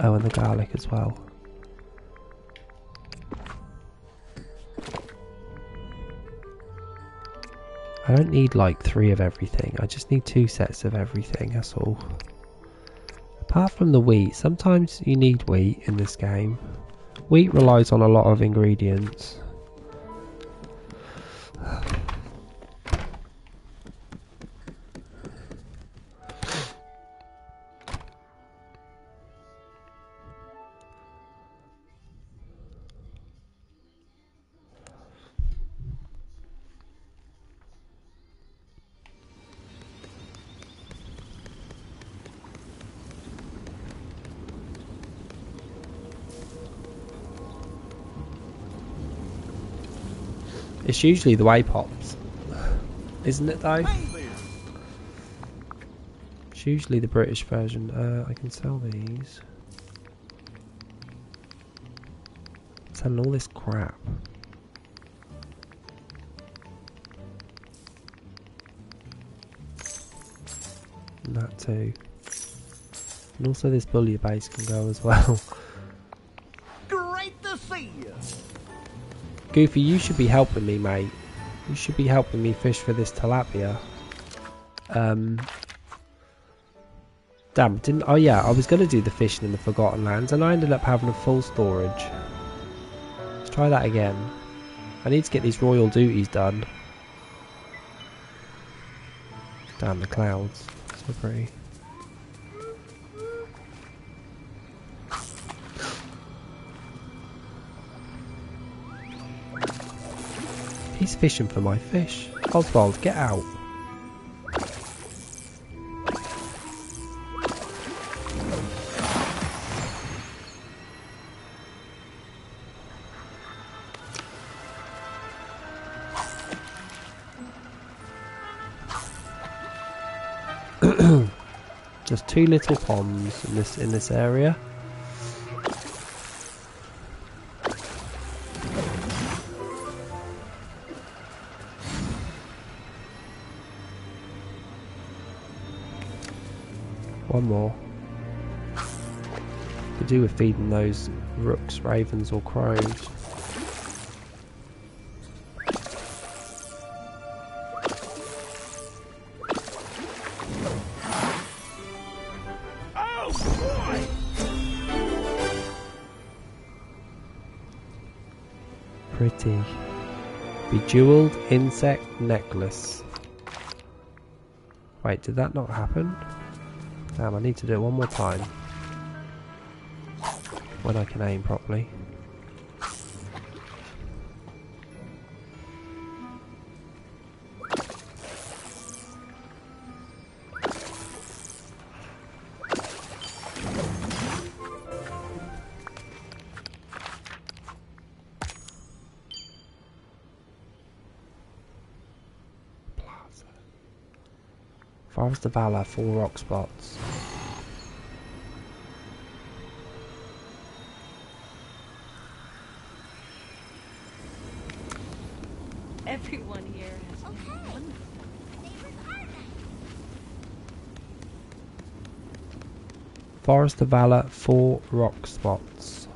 Oh, and the garlic as well. I don't need like three of everything, I just need two sets of everything, that's all. Apart from the wheat, sometimes you need wheat in this game. Wheat relies on a lot of ingredients. It's usually the way pops. Isn't it though? It's usually the British version. Uh, I can sell these. I'm selling all this crap. And that too. And also this bully base can go as well. Great to see you. Goofy, you should be helping me, mate. You should be helping me fish for this tilapia. Um, damn, didn't... Oh yeah, I was going to do the fishing in the Forgotten Lands and I ended up having a full storage. Let's try that again. I need to get these royal duties done. Damn, the clouds. So pretty. He's fishing for my fish. Oswald, get out. There's two little ponds in this in this area. One more. Could do with feeding those rooks, ravens, or crows. Pretty. Bejeweled insect necklace. Wait, did that not happen? Damn, I need to do it one more time. When I can aim properly. Plaza. Forest of Valor, four rock spots. Forest of Valor, four rock spots.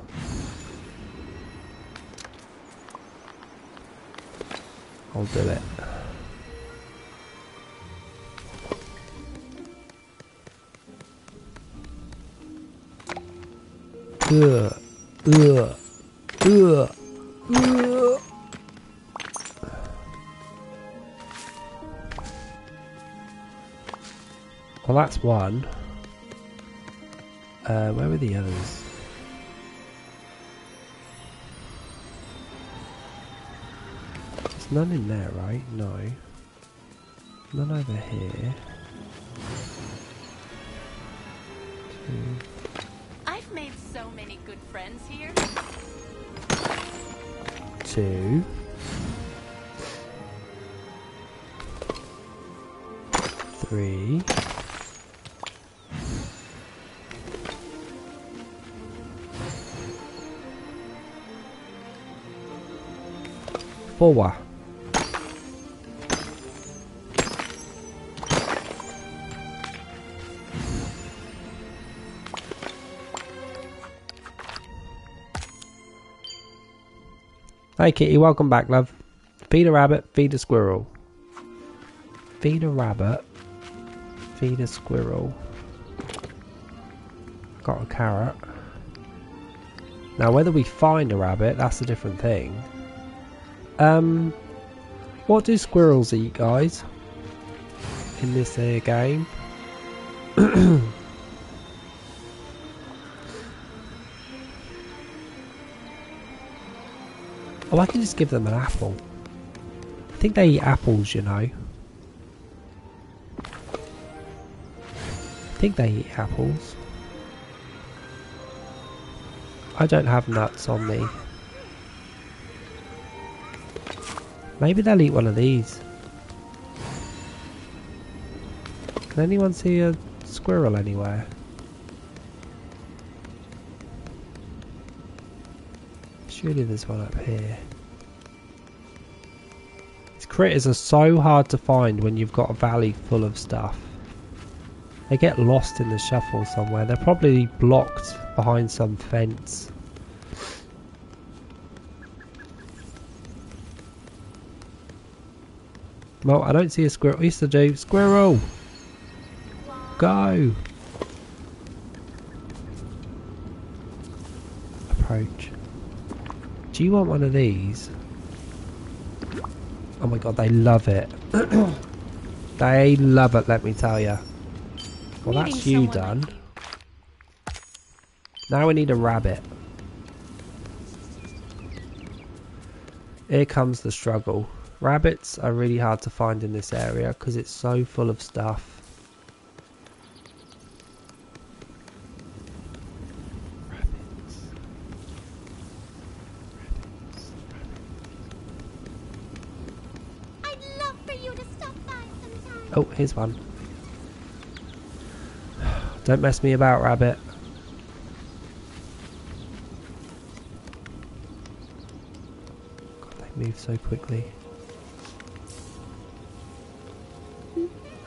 I'll do it. Ugh, ugh, ugh, ugh. Well, that's one. Uh, where were the others? There's none in there, right? No. None over here. Two. I've made so many good friends here. Two. Three. Four. Hey Kitty, welcome back, love. Feed a rabbit, feed a squirrel. Feed a rabbit, feed a squirrel. Got a carrot. Now whether we find a rabbit, that's a different thing. Um, what do squirrels eat, guys? In this uh, game, oh, I can just give them an apple. I think they eat apples, you know. I think they eat apples. I don't have nuts on me. Maybe they'll eat one of these. Can anyone see a squirrel anywhere? Surely there's one up here. These critters are so hard to find when you've got a valley full of stuff. They get lost in the shuffle somewhere. They're probably blocked behind some fence. Well, I don't see a squirrel. I used to do. Squirrel! Go! Approach. Do you want one of these? Oh my god, they love it. They love it, let me tell you. Well, that's you done. Like you. Now we need a rabbit. Here comes the struggle. Rabbits are really hard to find in this area because it's so full of stuff. Rabbits. Rabbits. Rabbits. I'd love for you to stop by sometime. Oh, here's one. Don't mess me about, rabbit. God, they move so quickly.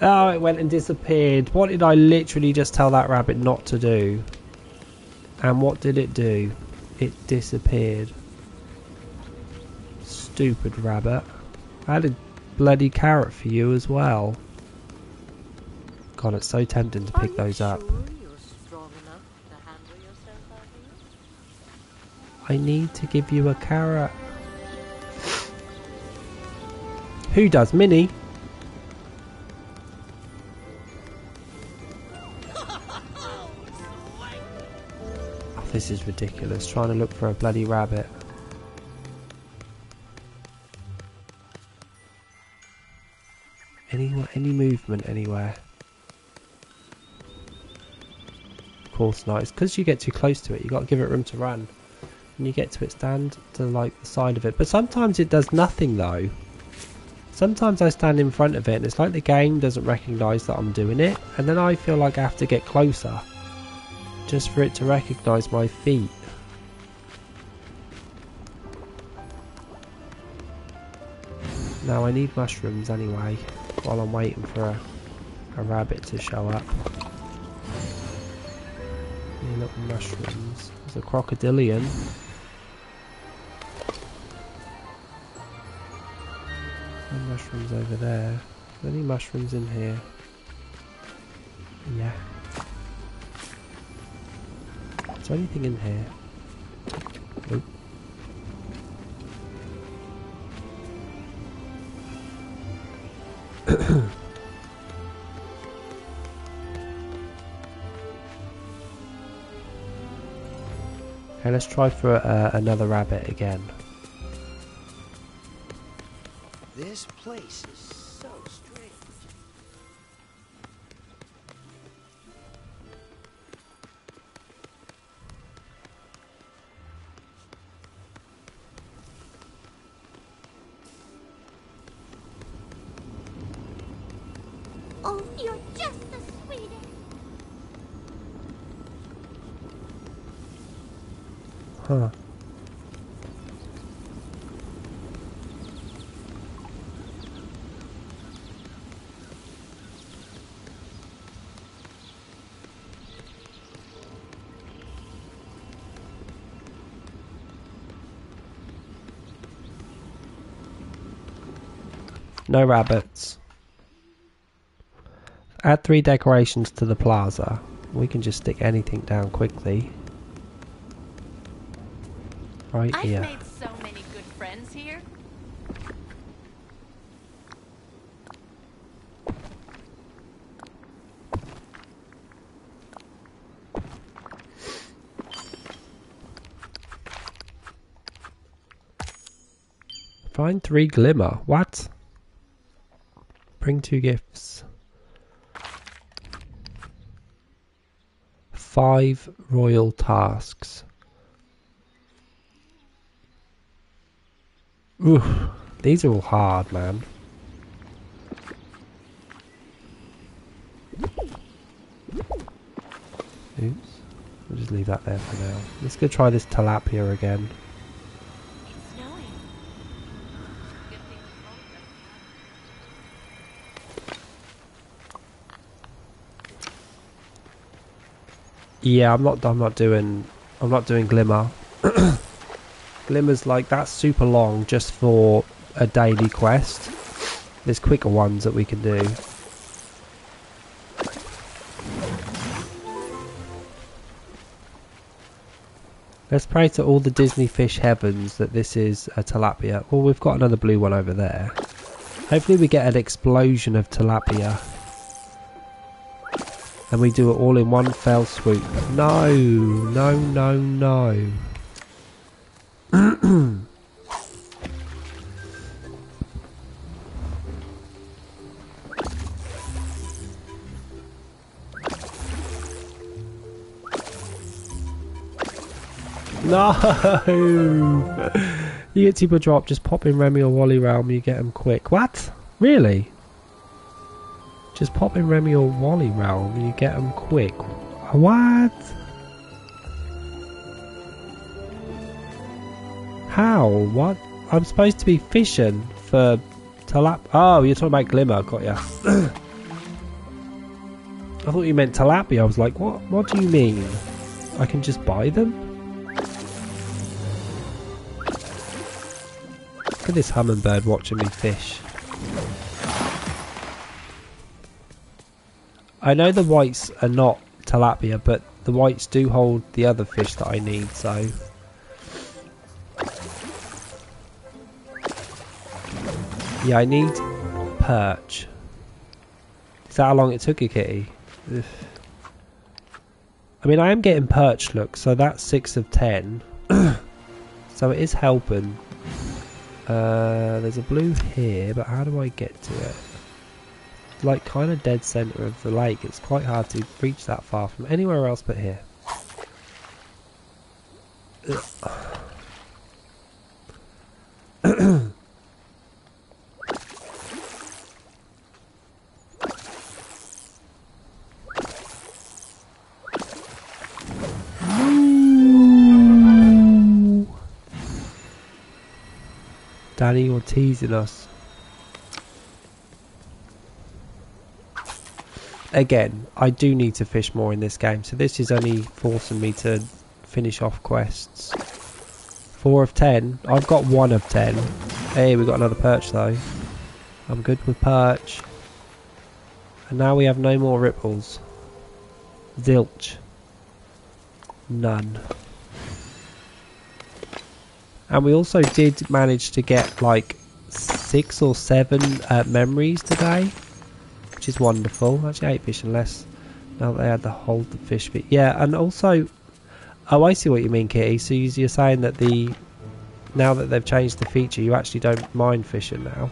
Oh, it went and disappeared. What did I literally just tell that rabbit not to do? And what did it do? It disappeared. Stupid rabbit. I had a bloody carrot for you as well. God, it's so tempting to pick those up. I need to give you a carrot. Who does? Minnie? This is ridiculous, trying to look for a bloody rabbit. Any, any movement anywhere? Of course not, it's because you get too close to it, you've got to give it room to run. When you get to it, stand to like the side of it. But sometimes it does nothing though. Sometimes I stand in front of it and it's like the game doesn't recognise that I'm doing it. And then I feel like I have to get closer. Just for it to recognise my feet. Now I need mushrooms anyway, while I'm waiting for a, a rabbit to show up. Any little mushrooms. There's a crocodilian. Some mushrooms over there. Any mushrooms in here? Yeah. Is there anything in here? Nope. Okay, let's try for uh, another rabbit again. This place is so strange. Huh. No rabbits. Add three decorations to the plaza. We can just stick anything down quickly. Right here. I've made so many good friends here. Find three glimmer. What? Bring two gifts. Five royal tasks. Oof. These are all hard, man. Oops. We'll just leave that there for now. Let's go try this tilapia again. It's snowing. Yeah, I'm not I'm not doing I'm not doing Glimmer. Glimmer's like that's super long just for a daily quest. There's quicker ones that we can do. Let's pray to all the Disney fish heavens that this is a tilapia. Well, we've got another blue one over there. Hopefully we get an explosion of tilapia. And we do it all in one fell swoop. No, no, no, no. No! You get super drop, just pop in Remy or Wally Realm, you get them quick. What? Really? Just pop in Remy or Wally Realm, you get them quick. What? How? What? I'm supposed to be fishing for tilap. Oh, you're talking about Glimmer, got ya. I thought you meant tilapia. I was like, what? What do you mean? I can just buy them? Look at this hummingbird watching me fish. I know the whites are not tilapia, but the whites do hold the other fish that I need, so... Yeah, I need perch. Is that how long it took you, kitty? Ugh. I mean, I am getting perch, look, so that's six of ten. So it is helping. Uh, there's a blue here, but how do I get to it? It's like kind of dead centre of the lake. It's quite hard to reach that far from anywhere else but here. Danny, you're teasing us. Again, I do need to fish more in this game, so this is only forcing me to finish off quests. Four of ten. I've got one of ten. Hey, we got another perch though. I'm good with perch. And now we have no more ripples. Zilch. None. And we also did manage to get like six or seven uh, memories today, which is wonderful. Actually, eight fish unless now they had to hold the fish bit. Yeah, and also, oh, I see what you mean, Kitty. So you're saying that the now that they've changed the feature, you actually don't mind fishing now.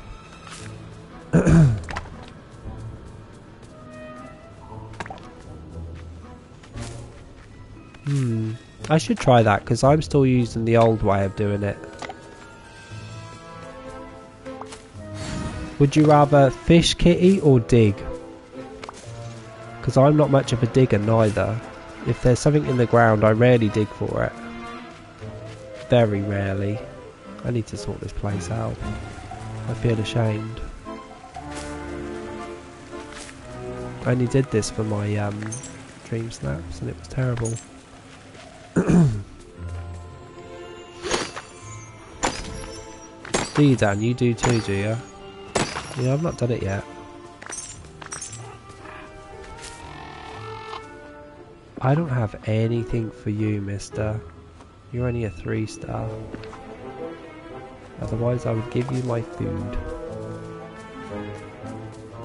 hmm. I should try that because I'm still using the old way of doing it. Would you rather fish, Kitty, or dig? Because I'm not much of a digger neither. If there's something in the ground, I rarely dig for it. Very rarely. I need to sort this place out. I feel ashamed. I only did this for my um, dream snaps and it was terrible. Do you, Dan? You do too, do you? Yeah, I've not done it yet. I don't have anything for you, mister. You're only a three star. Otherwise, I would give you my food.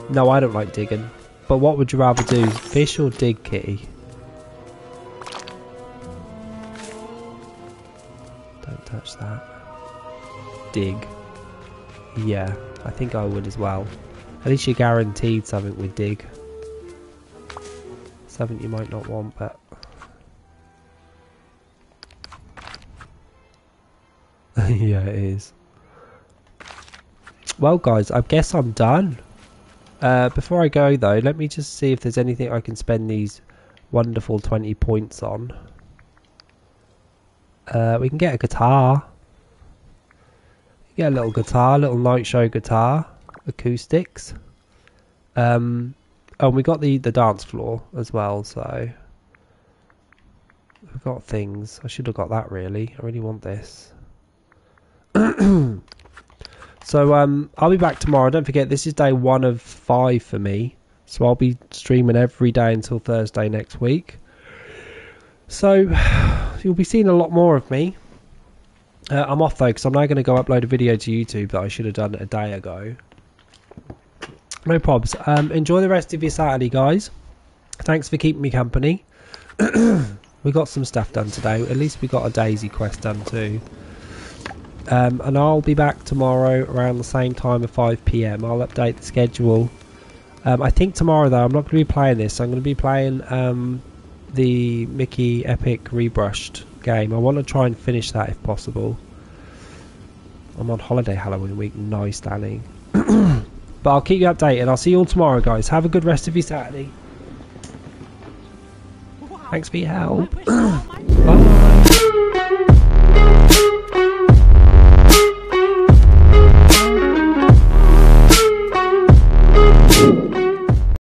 No, I don't like digging. But what would you rather do? Fish or dig, kitty? Touch that. Dig. Yeah, I think I would as well. At least you're guaranteed something with dig. Something you might not want, but... yeah, it is. Well guys, I guess I'm done. Uh, before I go though, let me just see if there's anything I can spend these wonderful twenty points on. Uh, we can get a guitar. Get a little guitar, little night show guitar, acoustics. Um, oh, and we got the, the dance floor as well, so... I've got things. I should have got that really. I really want this. So um, I'll be back tomorrow. Don't forget, this is day one of five for me. So I'll be streaming every day until Thursday next week. So you'll be seeing a lot more of me. Uh, I'm off though, because I'm now going to go upload a video to YouTube that I should have done a day ago. No probs. Um, enjoy the rest of your Saturday, guys. Thanks for keeping me company. We got some stuff done today. At least we got a Daisy quest done too. Um, and I'll be back tomorrow around the same time of five p m. I'll update the schedule. Um, I think tomorrow though I'm not going to be playing this. So I'm going to be playing um, the Mickey Epic Rebrushed game. I want to try and finish that if possible. I'm on holiday Halloween week. Nice, darling. But I'll keep you updated. I'll see you all tomorrow, guys. Have a good rest of your Saturday. Thanks for your help. Bye.